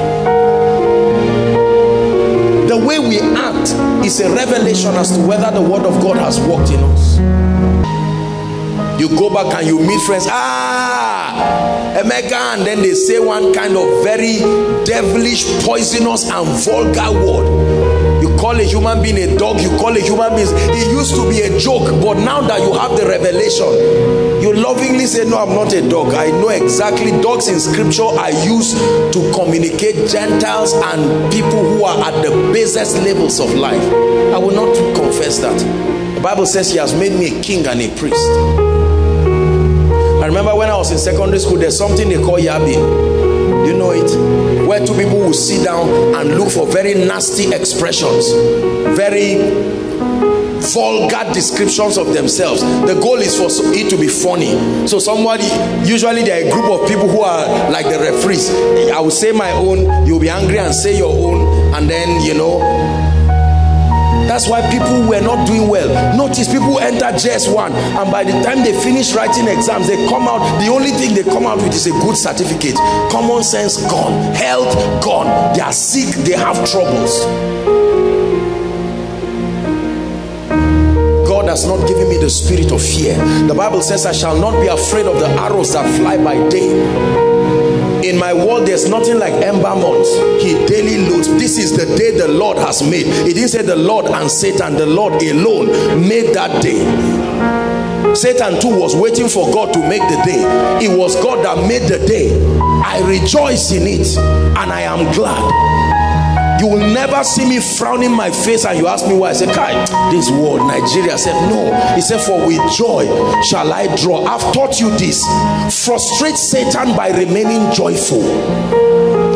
The way we act is a revelation as to whether the word of God has worked in us. You go back and you meet friends, Emeka, and then they say one kind of very devilish, poisonous and vulgar word. You call a human being a dog, you call a human being, it used to be a joke, but now that you have the revelation, you lovingly say, no, I'm not a dog. I know exactly dogs in scripture are used to communicate Gentiles and people who are at the basest levels of life. I will not confess that. The Bible says he has made me a king and a priest. I remember when I was in secondary school, there's something they call yabbing. You know it? Where two people will sit down and look for very nasty expressions. Very vulgar descriptions of themselves. The goal is for it to be funny. So somebody, usually there are a group of people who are like the referees. I will say my own, you'll be angry and say your own, and then, you know, that's why people were not doing well. Notice people enter JS1 and by the time they finish writing exams, they come out, the only thing they come out with is a good certificate. Common sense gone, health gone, they are sick, they have troubles. Has not given me the spirit of fear. The Bible says I shall not be afraid of the arrows that fly by day. In my world there's nothing like ember months. He daily loads. This is the day the Lord has made. It didn't say the Lord and Satan, the Lord alone made that day. Satan too was waiting for God to make the day. It was God that made the day. I rejoice in it and I am glad. You will never see me frowning my face and you ask me why. I say, Kai, this word, Nigeria. I said, no. He said, for with joy shall I draw. I've taught you this. Frustrate Satan by remaining joyful.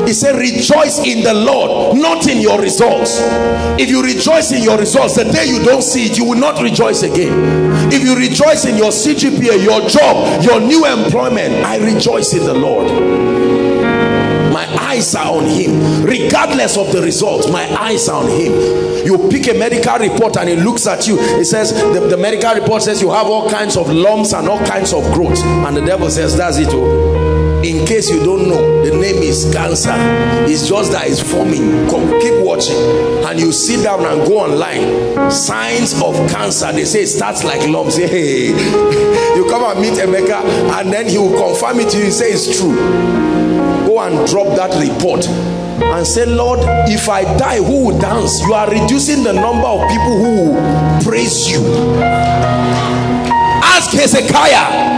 He said, rejoice in the Lord, not in your results. If you rejoice in your results, the day you don't see it, you will not rejoice again. If you rejoice in your CGPA, your job, your new employment, I rejoice in the Lord. My eyes are on him. Regardless of the results, my eyes are on him. You pick a medical report and it looks at you. It says, the medical report says you have all kinds of lumps and all kinds of growths. And the devil says, that's it. In case you don't know, the name is cancer. It's just that it's forming. Come, keep watching. And you sit down and go online. Signs of cancer. They say it starts like lumps. Hey. You come and meet Emeka, and then he will confirm it to you. He say it's true. Go and drop that report and say, Lord, if I die, who will dance? You are reducing the number of people who will praise you. Ask Hezekiah.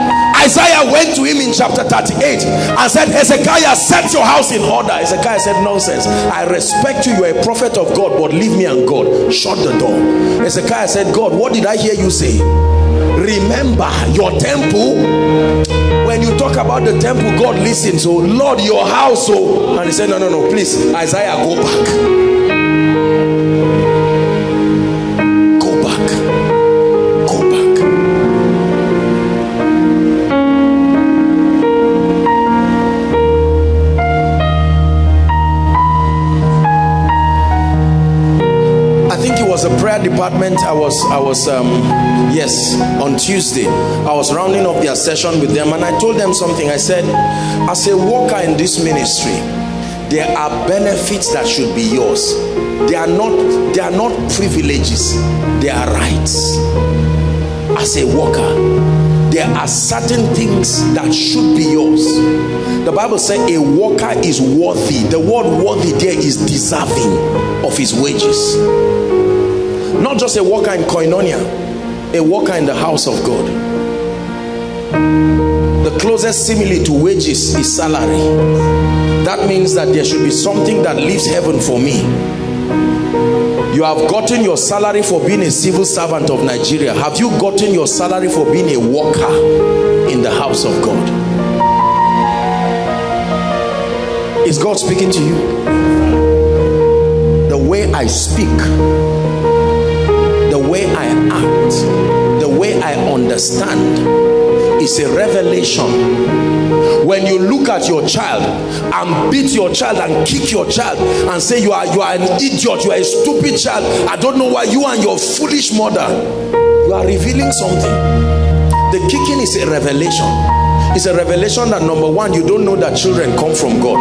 Isaiah went to him in chapter 38 and said, Hezekiah, set your house in order. Hezekiah said, nonsense. I respect you. You are a prophet of God, but leave me and God. Shut the door. Hezekiah said, God, what did I hear you say? Remember your temple. When you talk about the temple, God listens. So, Lord, your house. Oh. And he said, no, no, no, please. Isaiah, go back. Department, yes, on Tuesday I was rounding up their session with them, and I told them something. I said, as a worker in this ministry, there are benefits that should be yours. They are not privileges, they are rights. As a worker, there are certain things that should be yours. The Bible says a worker is worthy. The word worthy there is deserving of his wages. Not just a worker in Koinonia, a worker in the house of God. The closest simile to wages is salary. That means that there should be something that leaves heaven for me. You have gotten your salary for being a civil servant of Nigeria. Have you gotten your salary for being a worker in the house of God? Is God speaking to you? The way I speak, the way I act, the way I understand is a revelation. When you look at your child and beat your child and kick your child and say you are an idiot, you are a stupid child, I don't know why, you and your foolish mother, you are revealing something. The kicking is a revelation. It's a revelation that, number one, you don't know that children come from God.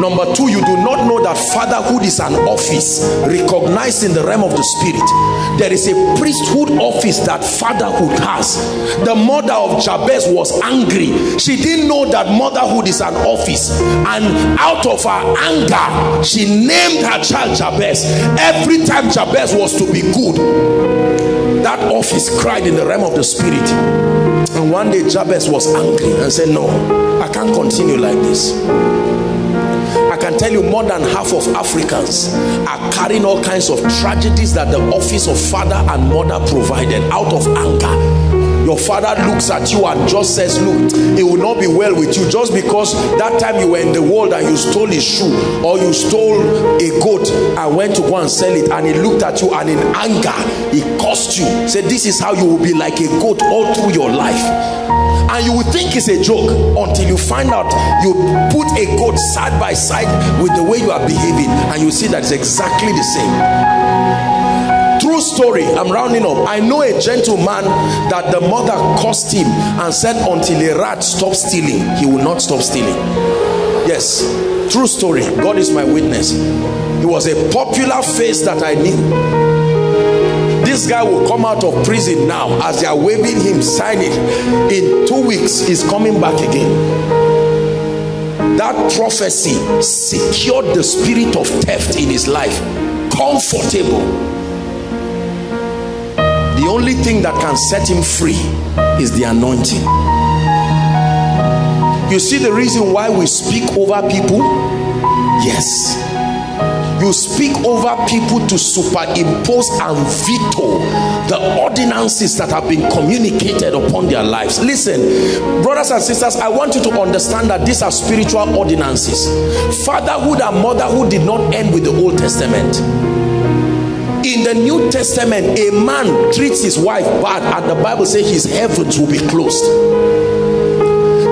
Number two, you do not know that fatherhood is an office recognized in the realm of the spirit. There is a priesthood office that fatherhood has. The mother of Jabez was angry. She didn't know that motherhood is an office. And out of her anger, she named her child Jabez. Every time Jabez was to be good, that office cried in the realm of the spirit. And one day Jabez was angry and said, no, I can't continue like this. I can tell you more than half of Africans are carrying all kinds of tragedies that the office of father and mother provided out of anger. Your father looks at you and just says, look, it will not be well with you, just because that time you were in the world and you stole his shoe, or you stole a goat and went to go and sell it, and he looked at you and in anger he cursed you. Said, this is how you will be like a goat all through your life. And you would think it's a joke until you find out you put a goat side by side with the way you are behaving, and you see that it's exactly the same. True story, I'm rounding up. I know a gentleman that the mother cursed him and said, until a rat stops stealing, he will not stop stealing. Yes, true story. God is my witness. He was a popular face that I knew. This guy will come out of prison now. As they are waving him, signing, in 2 weeks he's coming back again. That prophecy secured the spirit of theft in his life. Comfortable. The only thing that can set him free is the anointing. You see the reason why we speak over people? Yes. You speak over people to superimpose and veto the ordinances that have been communicated upon their lives. Listen, brothers and sisters, I want you to understand that these are spiritual ordinances. Fatherhood and motherhood did not end with the Old Testament. In the New Testament, a man treats his wife bad, and the Bible says his heavens will be closed.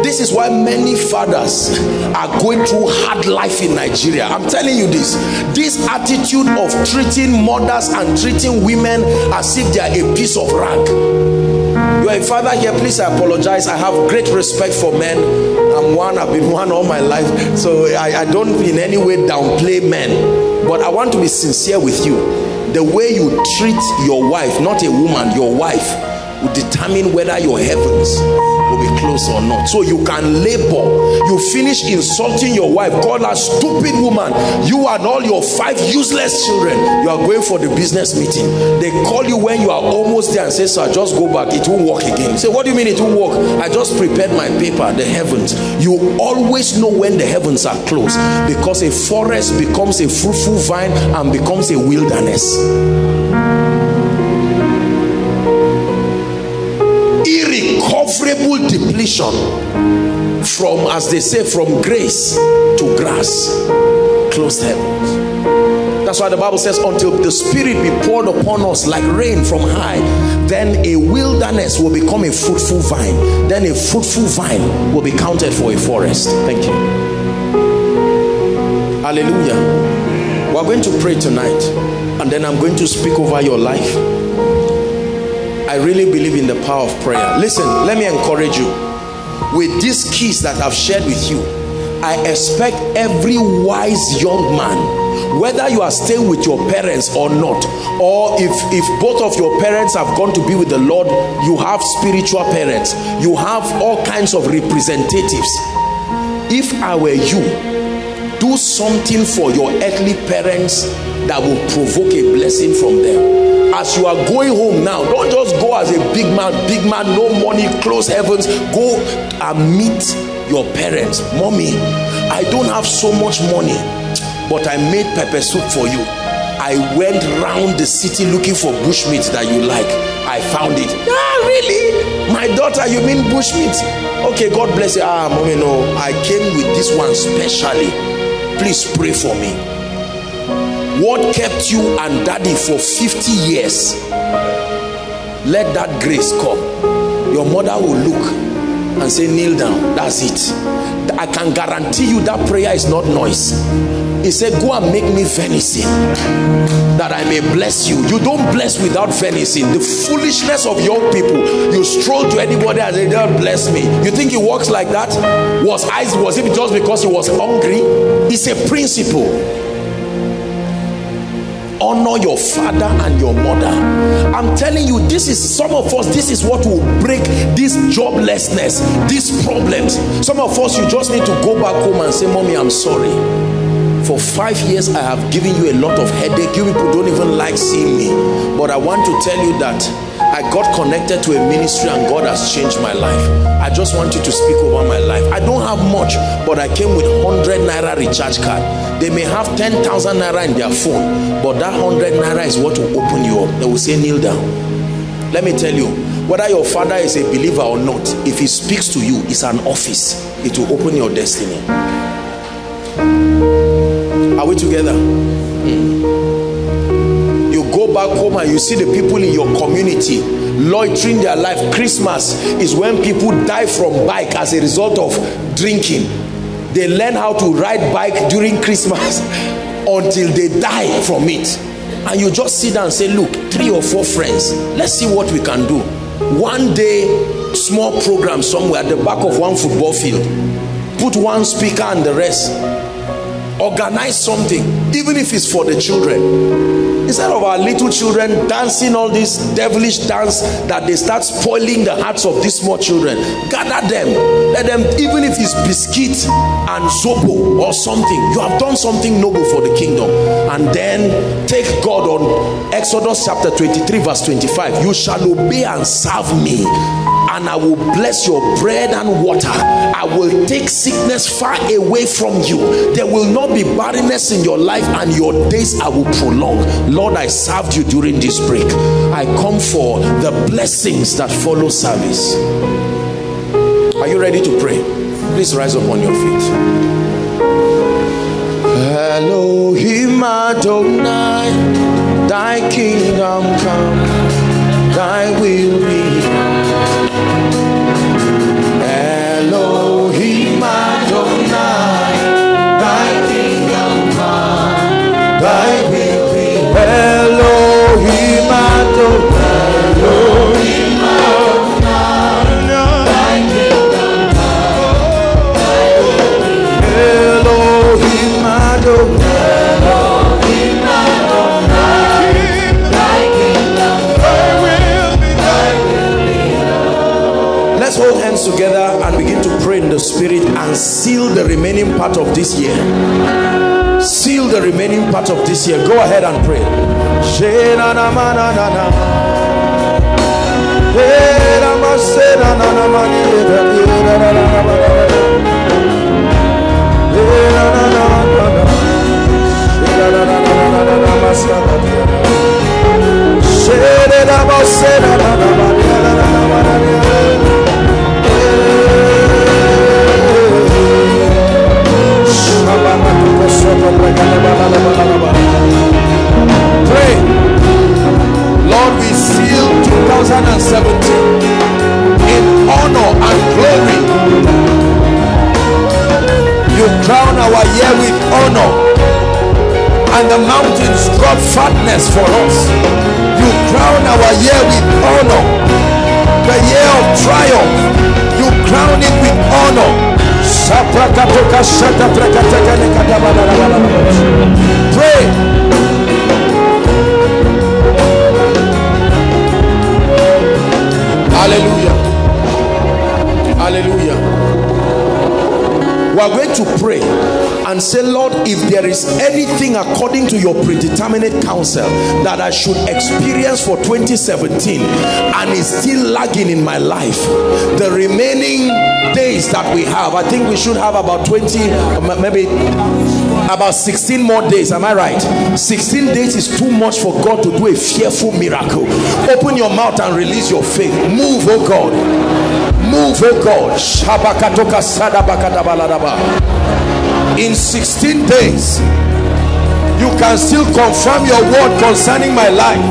This is why many fathers are going through hard life in Nigeria. I'm telling you this. This attitude of treating mothers and treating women as if they are a piece of rag. You are a father here, please, I apologize. I have great respect for men. I'm one, I've been one all my life. So I don't in any way downplay men. But I want to be sincere with you. The way you treat your wife, not a woman, your wife, will determine whether your heavens will be closed or not. So you can labor. You finish insulting your wife, call her stupid woman, you and all your 5 useless children. You are going for the business meeting. They call you when you are almost there and say, sir, just go back, it won't work again. You say, what do you mean it won't work? I just prepared my paper. The heavens. You always know when the heavens are closed, because a forest becomes a fruitful vine and becomes a wilderness. Irrecoverable depletion from, as they say, from grace to grass. Closed heavens. That's why the Bible says, until the Spirit be poured upon us like rain from high, then a wilderness will become a fruitful vine, then a fruitful vine will be counted for a forest. Thank you. Hallelujah. We're going to pray tonight, and then I'm going to speak over your life. I really believe in the power of prayer. Listen, let me encourage you. With these keys that I've shared with you, I expect every wise young man, whether you are staying with your parents or not, or if both of your parents have gone to be with the Lord, you have spiritual parents, you have all kinds of representatives. If I were you, do something for your earthly parents that will provoke a blessing from them. As you are going home now, don't just go as a big man, no money, close heavens. Go and meet your parents. Mommy, I don't have so much money, but I made pepper soup for you. I went round the city looking for bushmeat that you like. I found it. Ah, really? My daughter, you mean bushmeat? Okay, God bless you. Ah, mommy, no. I came with this one specially. Please pray for me. What kept you and daddy for 50 years? Let that grace come. Your mother will look and say, kneel down. That's it. I can guarantee you that prayer is not noise. He said, go and make me venison that I may bless you. You don't bless without venison. The foolishness of young people. You stroll to anybody and they don't bless me. You think it works like that? Was it just because he was hungry? It's a principle. Honor your father and your mother. I'm telling you, this is, some of us, this is what will break this joblessness, these problems. Some of us, you just need to go back home and say, mommy, I'm sorry. For 5 years, I have given you a lot of headache. You people don't even like seeing me. But I want to tell you that I got connected to a ministry and God has changed my life. I just want you to speak over my life. I don't have much, but I came with 100 naira recharge card. They may have 10,000 naira in their phone, but that 100 naira is what will open you up. They will say, kneel down. Let me tell you, whether your father is a believer or not, if he speaks to you, it's an office. It will open your destiny. Are we together? Go back home and you see the people in your community loitering their life. Christmas is when people die from bike as a result of drinking. They learn how to ride bike during Christmas until they die from it. And you just sit down and say, look, 3 or 4 friends, let's see what we can do. One day, small program somewhere at the back of one football field. Put one speaker and the rest. Organize something, even if it's for the children. Instead of our little children dancing all this devilish dance that they start spoiling the hearts of these small children, gather them, let them, even if it's biscuit and zobo or something, you have done something noble for the kingdom. And then take God on Exodus chapter 23 verse 25. You shall obey and serve me, and I will bless your bread and water. I will take sickness far away from you. There will not be barrenness in your life, and your days I will prolong. Lord, I served you during this break. I come for the blessings that follow service. Are you ready to pray? Please rise up on your feet. Elohim Adonai, thy kingdom come, thy will be done. Elohim Adonai, thy kingdom come, thy will be. Elohim Adonai, Elohim Adonai, seal the remaining part of this year. Seal the remaining part of this year. Go ahead and pray. Pray. Lord, we seal 2017 in honor and glory. You crown our year with honor, and the mountains drop fatness for us. You crown our year with honor, the year of triumph. You crown it with honor. Pray. Hallelujah. Hallelujah. We are going to pray and say, Lord, if there is anything according to your predeterminate counsel that I should experience for 2017 and is still lagging in my life, the remaining days that we have, I think we should have about 20, maybe about 16 more days. Am I right? 16 days is too much for God to do a fearful miracle. Open your mouth and release your faith. Move, oh God. Move, oh God. In 16 days, you can still confirm your word concerning my life.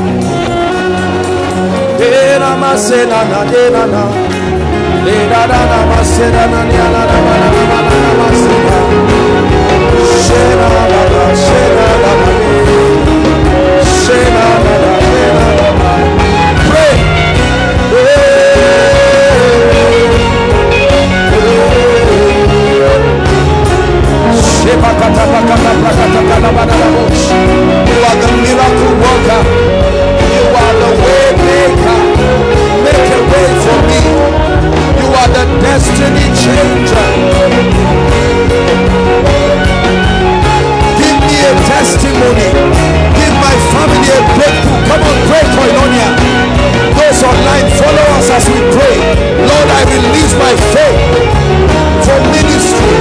You are the miracle worker. You are the way maker. Make a way for me. You are the destiny changer. Give me a testimony. Give my family a breakthrough. Come on, pray, Koinonia. Those online, follow us as we pray. Lord, I release my faith for ministry,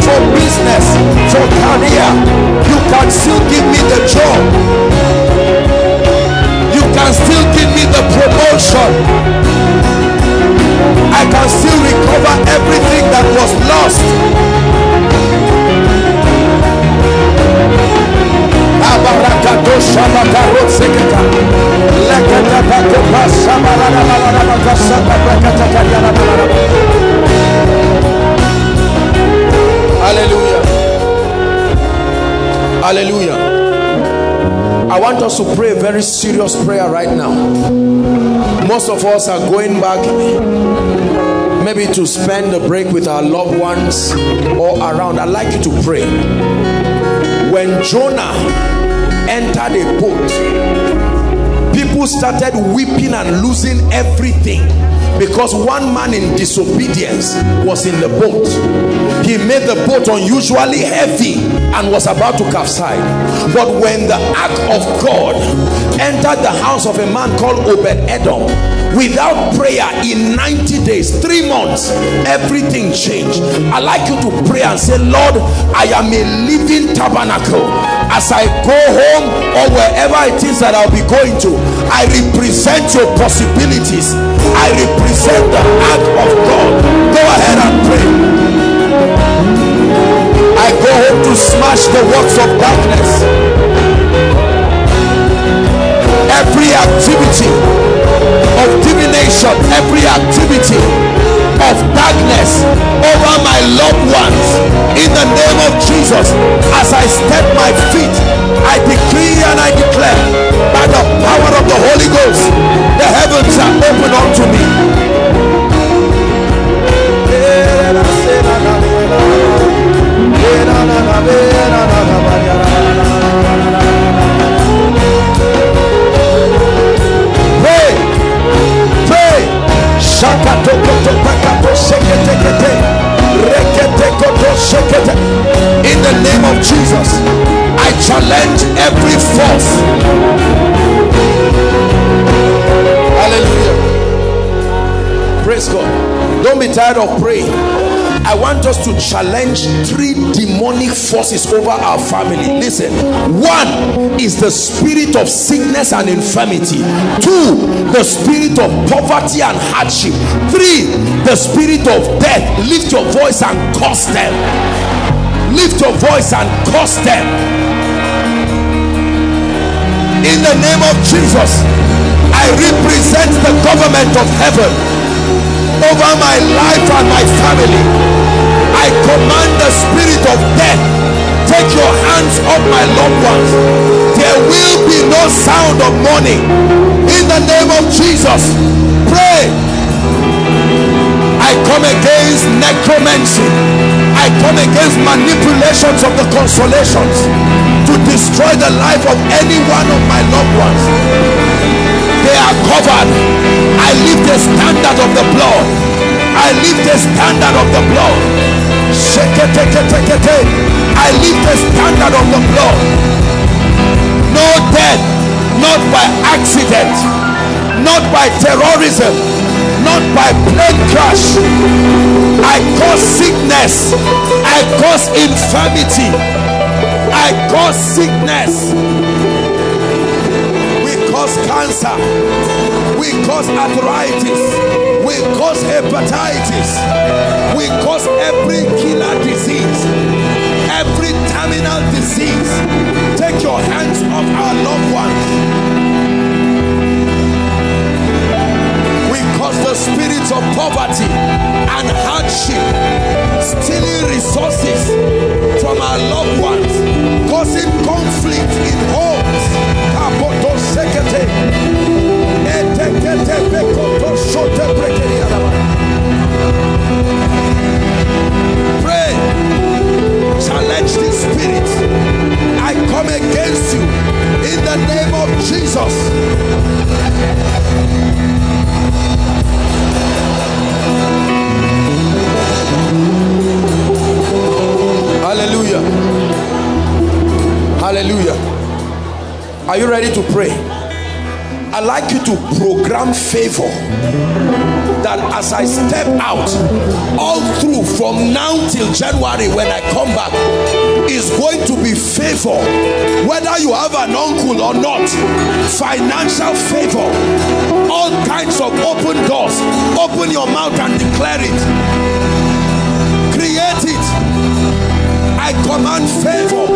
for business, for career. You can still give me the job. You can still give me the promotion. I can still recover everything that was lost. Hallelujah. Hallelujah. I want us to pray a very serious prayer right now. Most of us are going back, maybe to spend the break with our loved ones or around. I'd like you to pray. When Jonah entered a boat, people started weeping and losing everything because one man in disobedience was in the boat. He made the boat unusually heavy and was about to capsize. But when the ark of God entered the house of a man called Obed-Edom, without prayer, in 90 days, 3 months, everything changed. I'd like you to pray and say, Lord, I am a living tabernacle. As I go home or wherever it is that I'll be going to, I represent your possibilities. I represent the act of God. Go ahead and pray. I go home to smash the works of darkness. Every activity of divination, every activity of darkness over my loved ones, in the name of Jesus, as I step my feet, I decree and I declare, by the power of the Holy Ghost, the heavens are open unto me. Shaka toko toko toko shake teke teke, reke teke toko challenge every force. Hallelujah. Praise God. Don't be tired of praying. I want us to challenge 3 demonic forces over our family. Listen. 1 is the spirit of sickness and infirmity. 2, the spirit of poverty and hardship. 3, the spirit of death. Lift your voice and curse them. Lift your voice and curse them. In the name of Jesus, I represent the government of heaven over my life and my family. I command the spirit of death, take your hands off my loved ones. There will be no sound of mourning. In the name of Jesus, pray. I come against necromancy. I come against manipulations of the consolations to destroy the life of any one of my loved ones. They are covered. I lift the standard of the blood. I lift the standard of the blood. I lift the standard of the blood. No death, not by accident, not by terrorism, not by plane crash. I cause sickness, I cause infirmity, I cause sickness. We cause cancer, we cause arthritis, we cause hepatitis, we cause every killer disease, every terminal disease. Take your hands off our loved ones. We cause the spirits of poverty and hardship, stealing resources from our loved ones, causing conflict in homes. Pray, challenge this spirit. I come against you in the name of Jesus. Hallelujah. Hallelujah. Are you ready to pray? I'd like you to program favor, that as I step out, all through from now till January when I come back, is going to be favor. Whether you have an uncle or not, financial favor, all kinds of open doors. Open your mouth and declare it. Create it. I command favor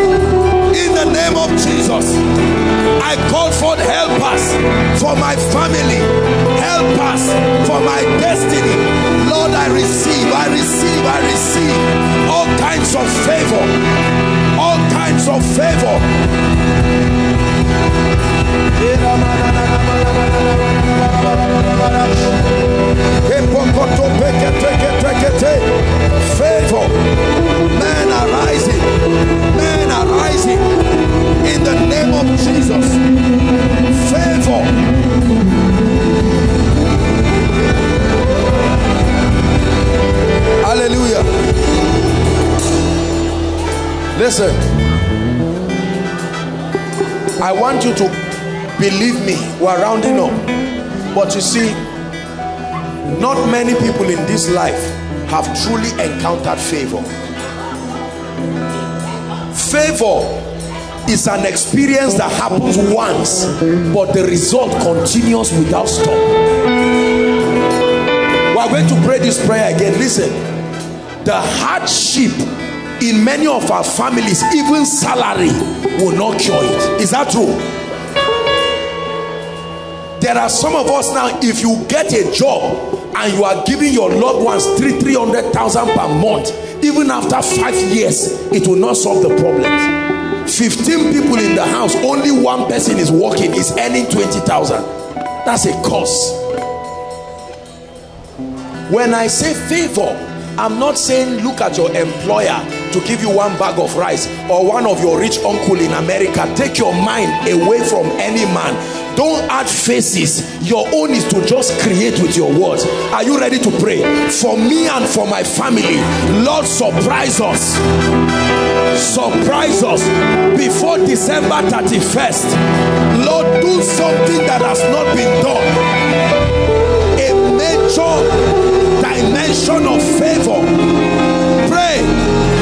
in the name of Jesus. I call forth helpers for my family, helpers for my destiny. Lord, I receive, I receive, I receive all kinds of favor, all kinds of favor. Favor, men are rising, men are rising. In the name of Jesus, favor. Hallelujah. Listen, I want you to believe me, we're rounding up. But you see, not many people in this life have truly encountered favor. Favor is an experience that happens once, but the result continues without stop. We are going to pray this prayer again. Listen, the hardship in many of our families, even salary, will not cure it. Is that true? There are some of us now, if you get a job and you are giving your loved ones 300,000 per month, even after 5 years, it will not solve the problem. 15 people in the house, only one person is working, is earning 20,000. That's a curse. When I say favor, I'm not saying look at your employer to give you one bag of rice, or one of your rich uncle in America. Take your mind away from any man. Don't add faces. Your own is to just create with your words. Are you ready to pray? For me and for my family, Lord, surprise us. Surprise us before before December 31st, Lord, do something that has not been done. A major dimension of favor. Pray,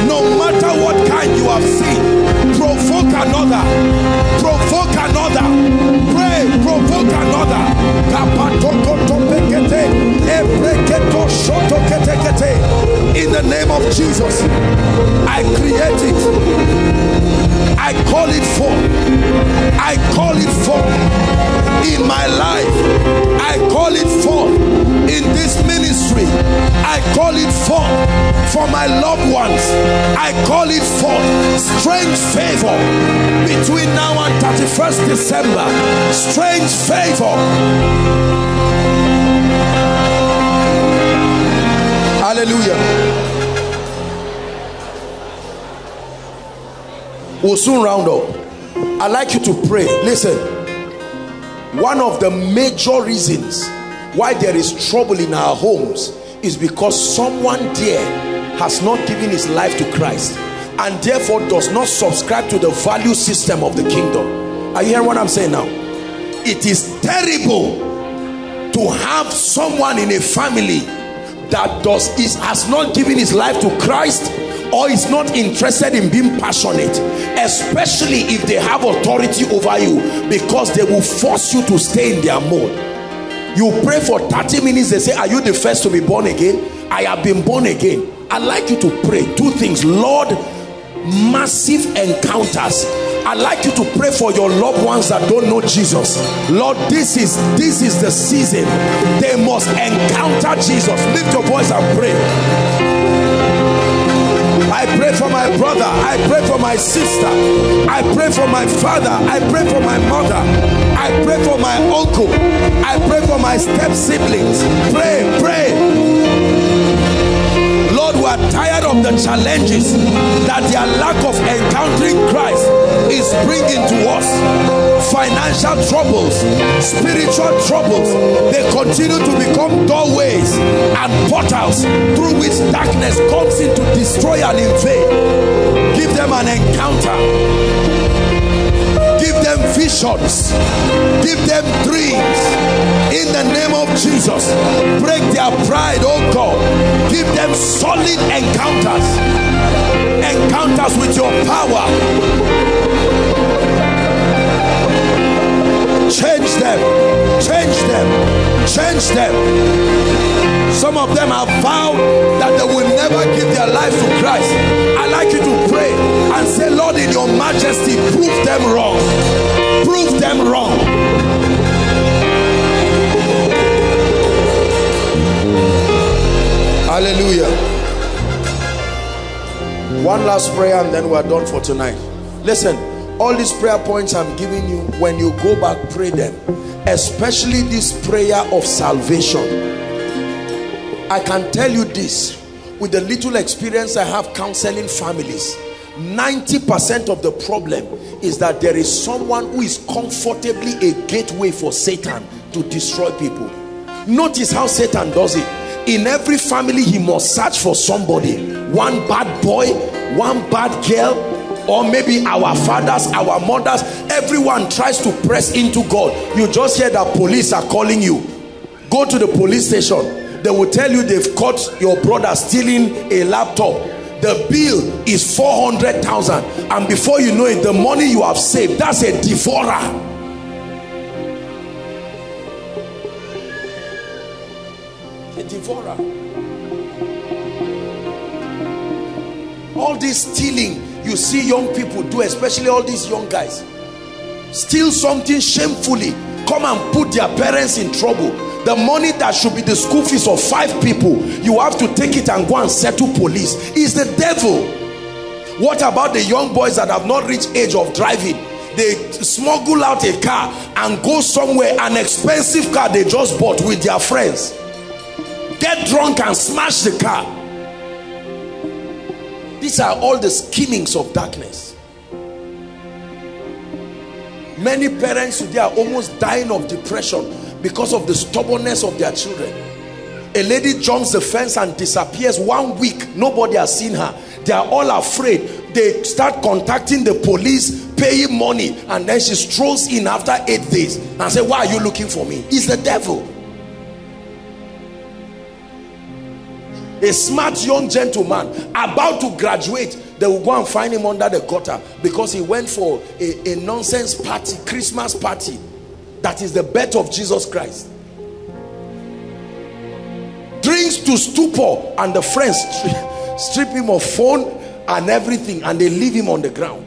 no matter what kind you have seen, provoke another. Provoke another. Pray, provoke another. In the name of Jesus, I create it. I call it forth. I call it forth. In my life, I call it forth. In this ministry, I call it forth. For my loved ones, I call it forth. Strange favor between now and 31st December. Strange favor. Hallelujah. We'll soon round up. I'd like you to pray. Listen. One of the major reasons why there is trouble in our homes is because someone there has not given his life to Christ and therefore does not subscribe to the value system of the kingdom. Are you hearing what I'm saying now? It is terrible to have someone in a family that has not given his life to Christ or is not interested in being passionate, especially if they have authority over you, because they will force you to stay in their mode. You pray for 30 minutes, they say, are you the first to be born again? I have been born again. I'd like you to pray two things. Lord, massive encounters. I'd like you to pray for your loved ones that don't know Jesus. Lord, this is the season. They must encounter Jesus. Lift your voice and pray. I pray for my brother, I pray for my sister, I pray for my father, I pray for my mother, I pray for my uncle, I pray for my step-siblings. Pray, pray. Lord, we are tired of the challenges that their lack of encountering Christ is bringing to us. Financial troubles, spiritual troubles, they continue to become doorways and portals through which darkness comes in to destroy and invade. Give them an encounter. Give them visions. Give them dreams. In the name of Jesus, break their pride, oh God. Give them solid encounters. Encounters with your power. Change them, change them, change them. Some of them have vowed that they will never give their life to Christ. I'd like you to pray and say, Lord, in your majesty, prove them wrong. Prove them wrong. Hallelujah. One last prayer and then we are done for tonight. Listen. All these prayer points I'm giving you, when you go back, pray them. Especially this prayer of salvation. I can tell you this, with the little experience I have counseling families, 90% of the problem is that there is someone who is comfortably a gateway for Satan to destroy people. Notice how Satan does it. In every family, he must search for somebody. One bad boy, one bad girl, or maybe our fathers, our mothers. Everyone tries to press into God. You just hear that police are calling you. Go to the police station. They will tell you they've caught your brother stealing a laptop. The bill is 400,000. And before you know it, the money you have saved, that's a devourer. A devourer. All this stealing you see young people do, especially all these young guys, steal something shamefully, come and put their parents in trouble. The money that should be the school fees of 5 people, you have to take it and go and settle police. It's the devil. What about the young boys that have not reached age of driving? They smuggle out a car and go somewhere, an expensive car they just bought with their friends, get drunk and smash the car. These are all the schemings of darkness. Many parents today are almost dying of depression because of the stubbornness of their children. A lady jumps the fence and disappears 1 week. Nobody has seen her. they are all afraid. They start contacting the police, paying money, and then she strolls in after 8 days and says, why are you looking for me? It's the devil. A smart young gentleman about to graduate, they will go and find him under the gutter because he went for a nonsense party, Christmas party, that is the birth of Jesus Christ. Drinks to stupor, and the friends strip him of phone and everything, and they leave him on the ground.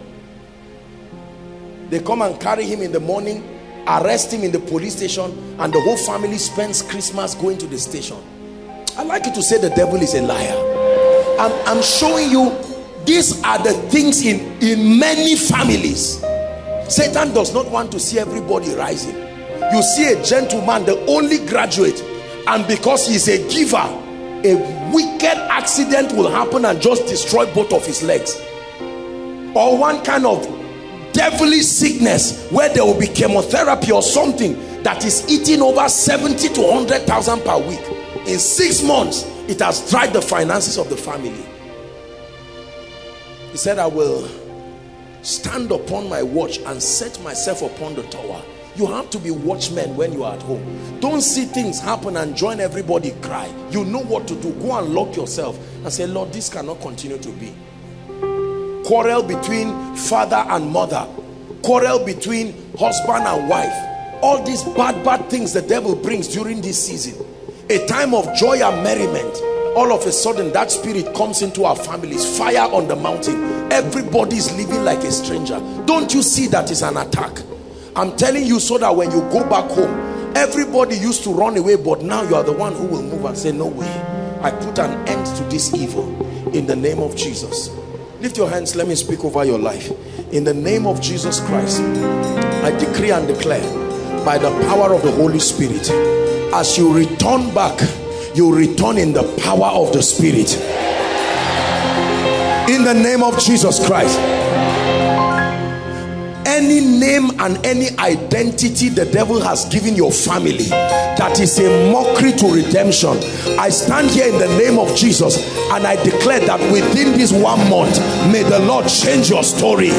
They come and carry him in the morning, arrest him in the police station, and the whole family spends Christmas going to the station. I'd like you to say the devil is a liar. I'm showing you, these are the things in many families. Satan does not want to see everybody rising. You see a gentleman, the only graduate, and because he's a giver, a wicked accident will happen and just destroy both of his legs. Or one kind of devilish sickness where there will be chemotherapy or something that is eating over 70 to 100,000 per week. In 6 months, it has tried the finances of the family. He said, I will stand upon my watch and set myself upon the tower. You have to be watchmen when you are at home. Don't see things happen and join everybody cry. You know what to do. Go and lock yourself and say, Lord, this cannot continue to be. Quarrel between father and mother, quarrel between husband and wife, all these bad things the devil brings during this season, a time of joy and merriment. All of a sudden that spirit comes into our families. Fire on the mountain. Everybody's living like a stranger. Don't you see that is an attack? I'm telling you, so that when you go back home, everybody used to run away, but now you are the one who will move and say, no way, I put an end to this evil in the name of Jesus. Lift your hands, let me speak over your life. In the name of Jesus Christ, I decree and declare by the power of the Holy Spirit, as you return back, you return in the power of the Spirit. In the name of Jesus Christ, any name and any identity the devil has given your family that is a mockery to redemption, I stand here in the name of Jesus and I declare that within this 1 month, may the Lord change your story.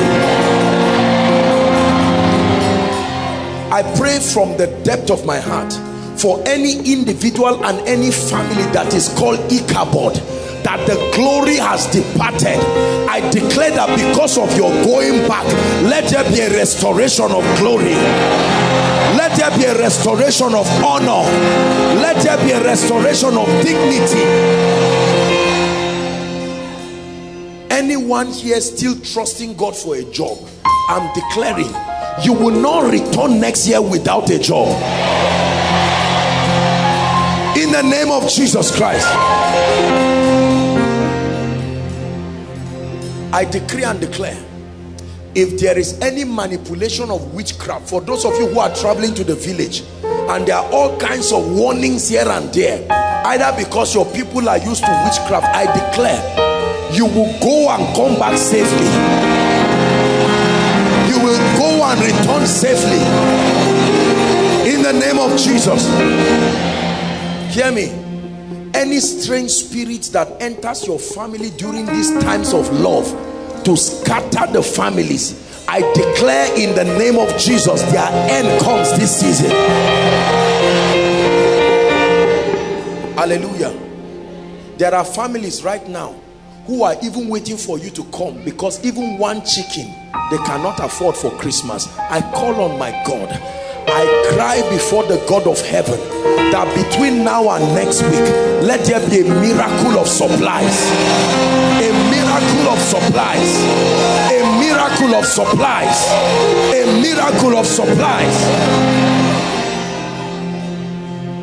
I pray from the depth of my heart for any individual and any family that is called Ichabod, that the glory has departed. I declare that because of your going back, let there be a restoration of glory. Let there be a restoration of honor. Let there be a restoration of dignity. Anyone here still trusting God for a job, I'm declaring you will not return next year without a job. In the name of Jesus Christ, I decree and declare, if there is any manipulation of witchcraft, for those of you who are traveling to the village and there are all kinds of warnings here and there, either because your people are used to witchcraft, I declare you will go and come back safely. You will go and return safely in the name of Jesus. Hear me. Any strange spirit that enters your family during these times of love to scatter the families, I declare in the name of Jesus, their end comes this season. Hallelujah. There are families right now who are even waiting for you to come because even one chicken they cannot afford for Christmas. I call on my God. I cry before the God of heaven that between now and next week, let there be a miracle of supplies. A miracle of supplies. A miracle of supplies. A miracle of supplies.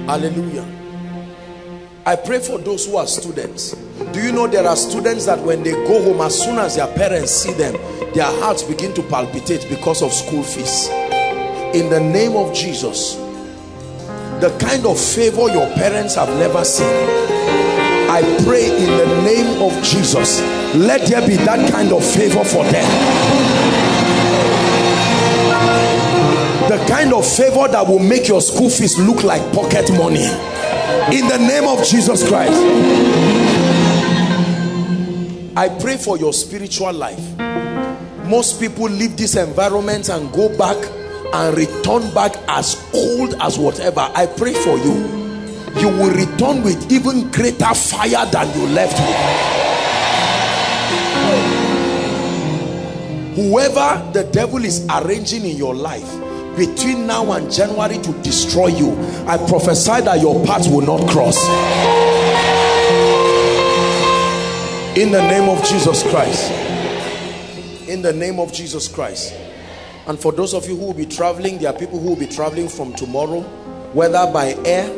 Hallelujah. I pray for those who are students. Do you know there are students that when they go home, as soon as their parents see them, their hearts begin to palpitate because of school fees? In the name of Jesus, the kind of favor your parents have never seen, I pray in the name of Jesus, let there be that kind of favor for them. The kind of favor that will make your school fees look like pocket money. In the name of Jesus Christ, I pray for your spiritual life. Most people leave this environment and go back and return back as old as whatever. I pray for you. You will return with even greater fire than you left with. Whoever the devil is arranging in your life between now and January to destroy you, I prophesy that your path will not cross. In the name of Jesus Christ. In the name of Jesus Christ. And for those of you who will be traveling, there are people who will be traveling from tomorrow, whether by air,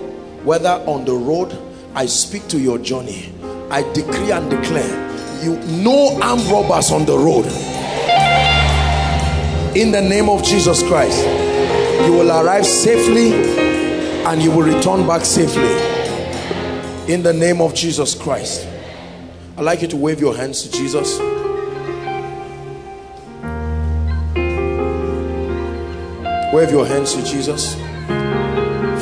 whether on the road, I speak to your journey. I decree and declare, no armed robbers on the road. In the name of Jesus Christ, you will arrive safely and you will return back safely. In the name of Jesus Christ. I'd like you to wave your hands to Jesus. Wave your hands to Jesus.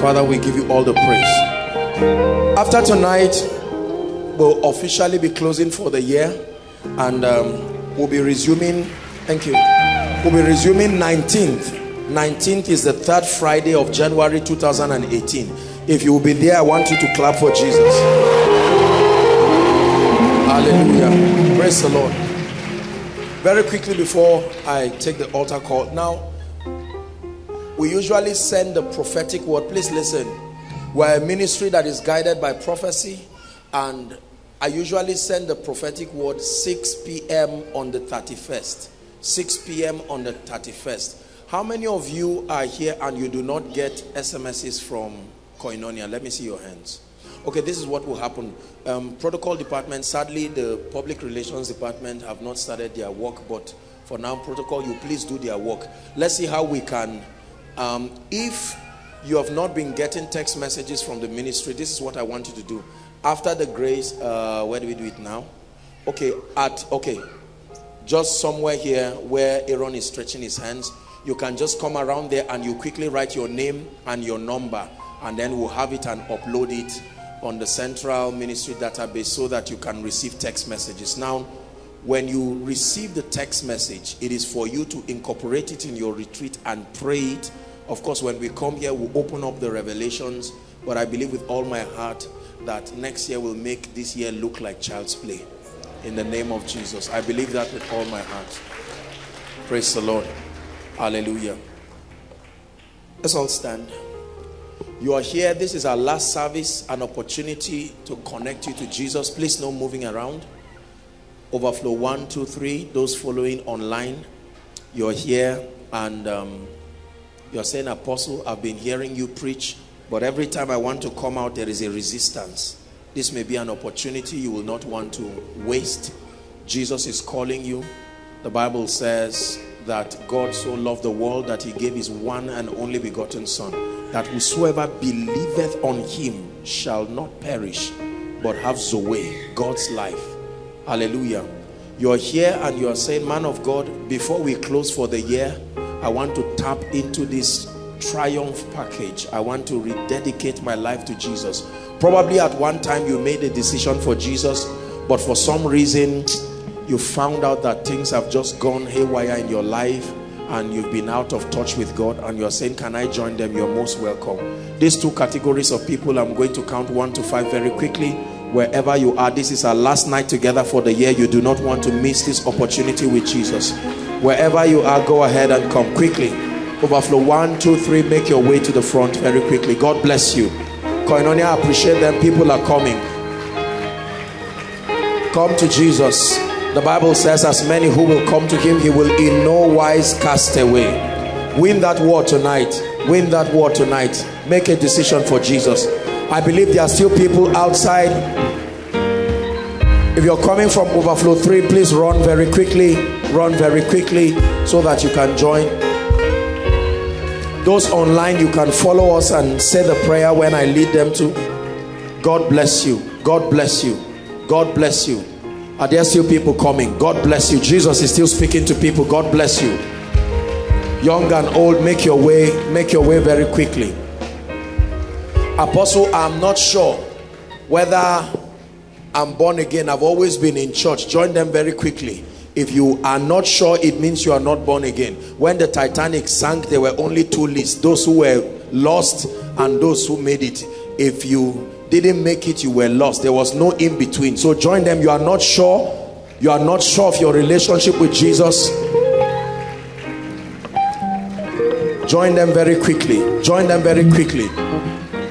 Father, we give you all the praise. After tonight, we'll officially be closing for the year, and we'll be resuming, thank you, we'll be resuming 19th. 19th is the third Friday of January 2018. If you will be there, I want you to clap for Jesus. Hallelujah. Praise the Lord. Very quickly before I take the altar call. Now, we usually send the prophetic word. Please listen. We're a ministry that is guided by prophecy, and I usually send the prophetic word 6 p.m. on the 31st. 6 p.m. on the 31st. How many of you are here and you do not get SMSs from Koinonia? Let me see your hands. Okay, this is what will happen. Protocol department, sadly the public relations department have not started their work, but for now protocol, you please do their work. Let's see how we can, if you have not been getting text messages from the ministry, this is what I want you to do. After the grace, where do we do it now? Okay, just somewhere here where Aaron is stretching his hands, you can just come around there and you quickly write your name and your number, and then we'll have it and upload it on the central ministry database so that you can receive text messages. Now, when you receive the text message, it is for you to incorporate it in your retreat and pray it. Of course, when we come here, we'll open up the revelations, but I believe with all my heart that next year will make this year look like child's play. In the name of Jesus. I believe that with all my heart. Praise the Lord. Hallelujah. Let's all stand. You are here. This is our last service, an opportunity to connect you to Jesus. Please, no moving around. Overflow 1, 2, 3. Those following online, you're here and you're saying, Apostle, I've been hearing you preach, but every time I want to come out, there is a resistance. This may be an opportunity you will not want to waste. Jesus is calling you. The Bible says that God so loved the world that he gave his one and only begotten son, that whosoever believeth on him shall not perish, but have Zoe, God's life. Hallelujah. You're here and you're saying, man of God, before we close for the year, I want to tap into this triumph package. I want to rededicate my life to Jesus. Probably at one time you made a decision for Jesus, but for some reason you found out that things have just gone haywire in your life, and you've been out of touch with God, and you're saying, can I join them? You're most welcome. These two categories of people, I'm going to count 1 to 5 very quickly. Wherever you are, this is our last night together for the year. You do not want to miss this opportunity with Jesus. Wherever you are, go ahead and come quickly. Overflow 1, 2, 3, make your way to the front very quickly. God bless you. Koinonia, I appreciate them. People are coming. Come to Jesus. The Bible says, as many who will come to him, he will in no wise cast away. Win that war tonight. Win that war tonight. Make a decision for Jesus. I believe there are still people outside. If you're coming from Overflow 3, please run very quickly. Run very quickly so that you can join. Those online, you can follow us and say the prayer when I lead them to. God bless you. God bless you. God bless you. Are there still people coming? God bless you. Jesus is still speaking to people. God bless you. Young and old, make your way. Make your way very quickly. Apostle, I'm not sure whether I'm born again. I've always been in church. Join them very quickly. If you are not sure, it means you are not born again. When the Titanic sank, there were only two lists, those who were lost and those who made it. If you didn't make it, you were lost. There was no in between. So join them. You are not sure. You are not sure of your relationship with Jesus. Join them very quickly. Join them very quickly.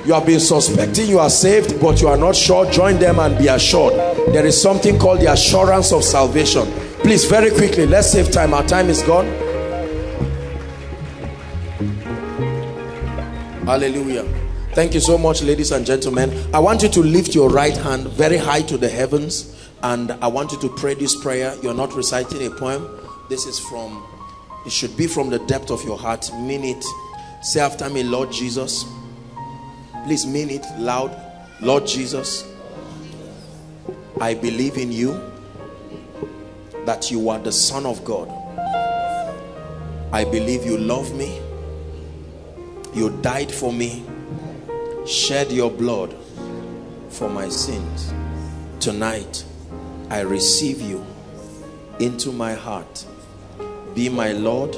You have been suspecting you are saved, but you are not sure. Join them and be assured. There is something called the assurance of salvation. Please, very quickly, let's save time. Our time is gone. Hallelujah. Thank you so much, ladies and gentlemen. I want you to lift your right hand very high to the heavens, and I want you to pray this prayer. You're not reciting a poem. This is from, it should be from the depth of your heart. Mean it. Say after me, Lord Jesus. Please mean it loud. Lord Jesus, I believe in you, that you are the Son of God. I believe you love me. You died for me. Shed your blood for my sins. Tonight, I receive you into my heart. Be my Lord.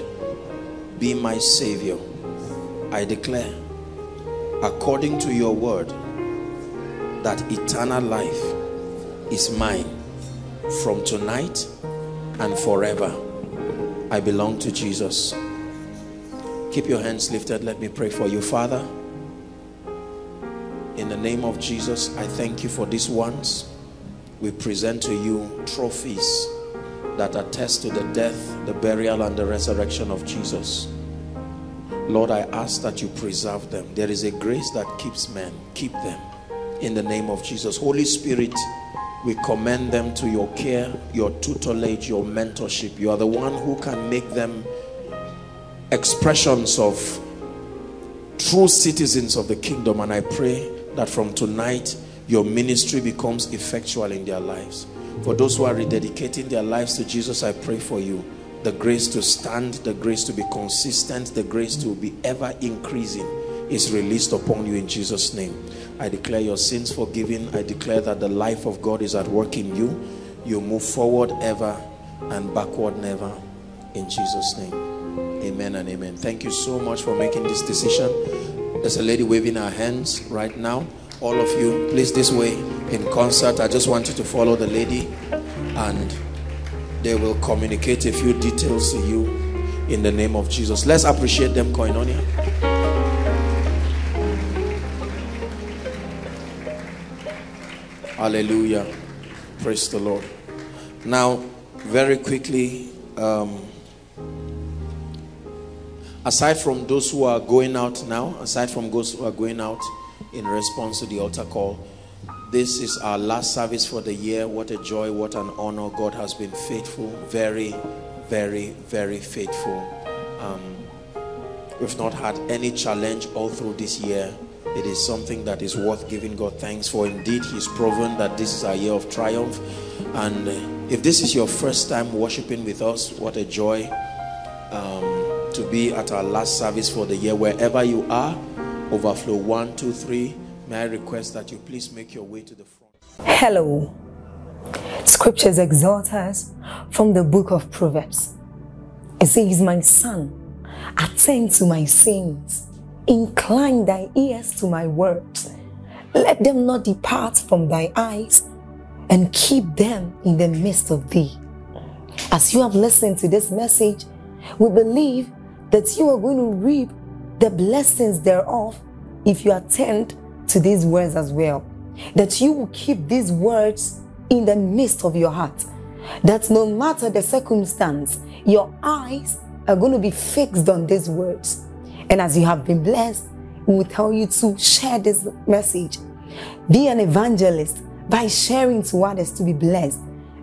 Be my Savior. I declare, according to your word, that eternal life is mine from tonight and forever. I belong to Jesus. Keep your hands lifted. Let me pray for you. Father, in the name of Jesus, I thank you for these ones. We present to you trophies that attest to the death, the burial, and the resurrection of Jesus. Lord, I ask that you preserve them. There is a grace that keeps men. Keep them in the name of Jesus. Holy Spirit, we commend them to your care, your tutelage, your mentorship. You are the one who can make them expressions of true citizens of the kingdom. And I pray that from tonight, your ministry becomes effectual in their lives. For those who are rededicating their lives to Jesus, I pray for you. The grace to stand, the grace to be consistent, the grace to be ever increasing is released upon you in Jesus' name. I declare your sins forgiven. I declare that the life of God is at work in you. You move forward ever and backward never in Jesus' name. Amen and amen. Thank you so much for making this decision. There's a lady waving her hands right now. All of you, please, this way in concert. I just want you to follow the lady, and they will communicate a few details to you in the name of Jesus. Let's appreciate them, Koinonia. Hallelujah. Praise the Lord. Now, very quickly, aside from those who are going out now, aside from those who are going out in response to the altar call, this is our last service for the year. What a joy, what an honor. God has been faithful, very, very, very faithful. We've not had any challenge all through this year. It is something that is worth giving God thanks for. Indeed, he's proven that this is our year of triumph. And if this is your first time worshiping with us, what a joy to be at our last service for the year. Wherever you are, Overflow 1, 2, 3. May I request that you please make your way to the front. Hello. Scriptures exhort us from the book of Proverbs. It says, my son, attend to my sins. Incline thy ears to my words. Let them not depart from thy eyes, and keep them in the midst of thee. As you have listened to this message, we believe that you are going to reap the blessings thereof if you attend to these words as well, that you will keep these words in the midst of your heart, that no matter the circumstance, your eyes are going to be fixed on these words. And as you have been blessed, we will tell you to share this message. Be an evangelist by sharing to others to be blessed.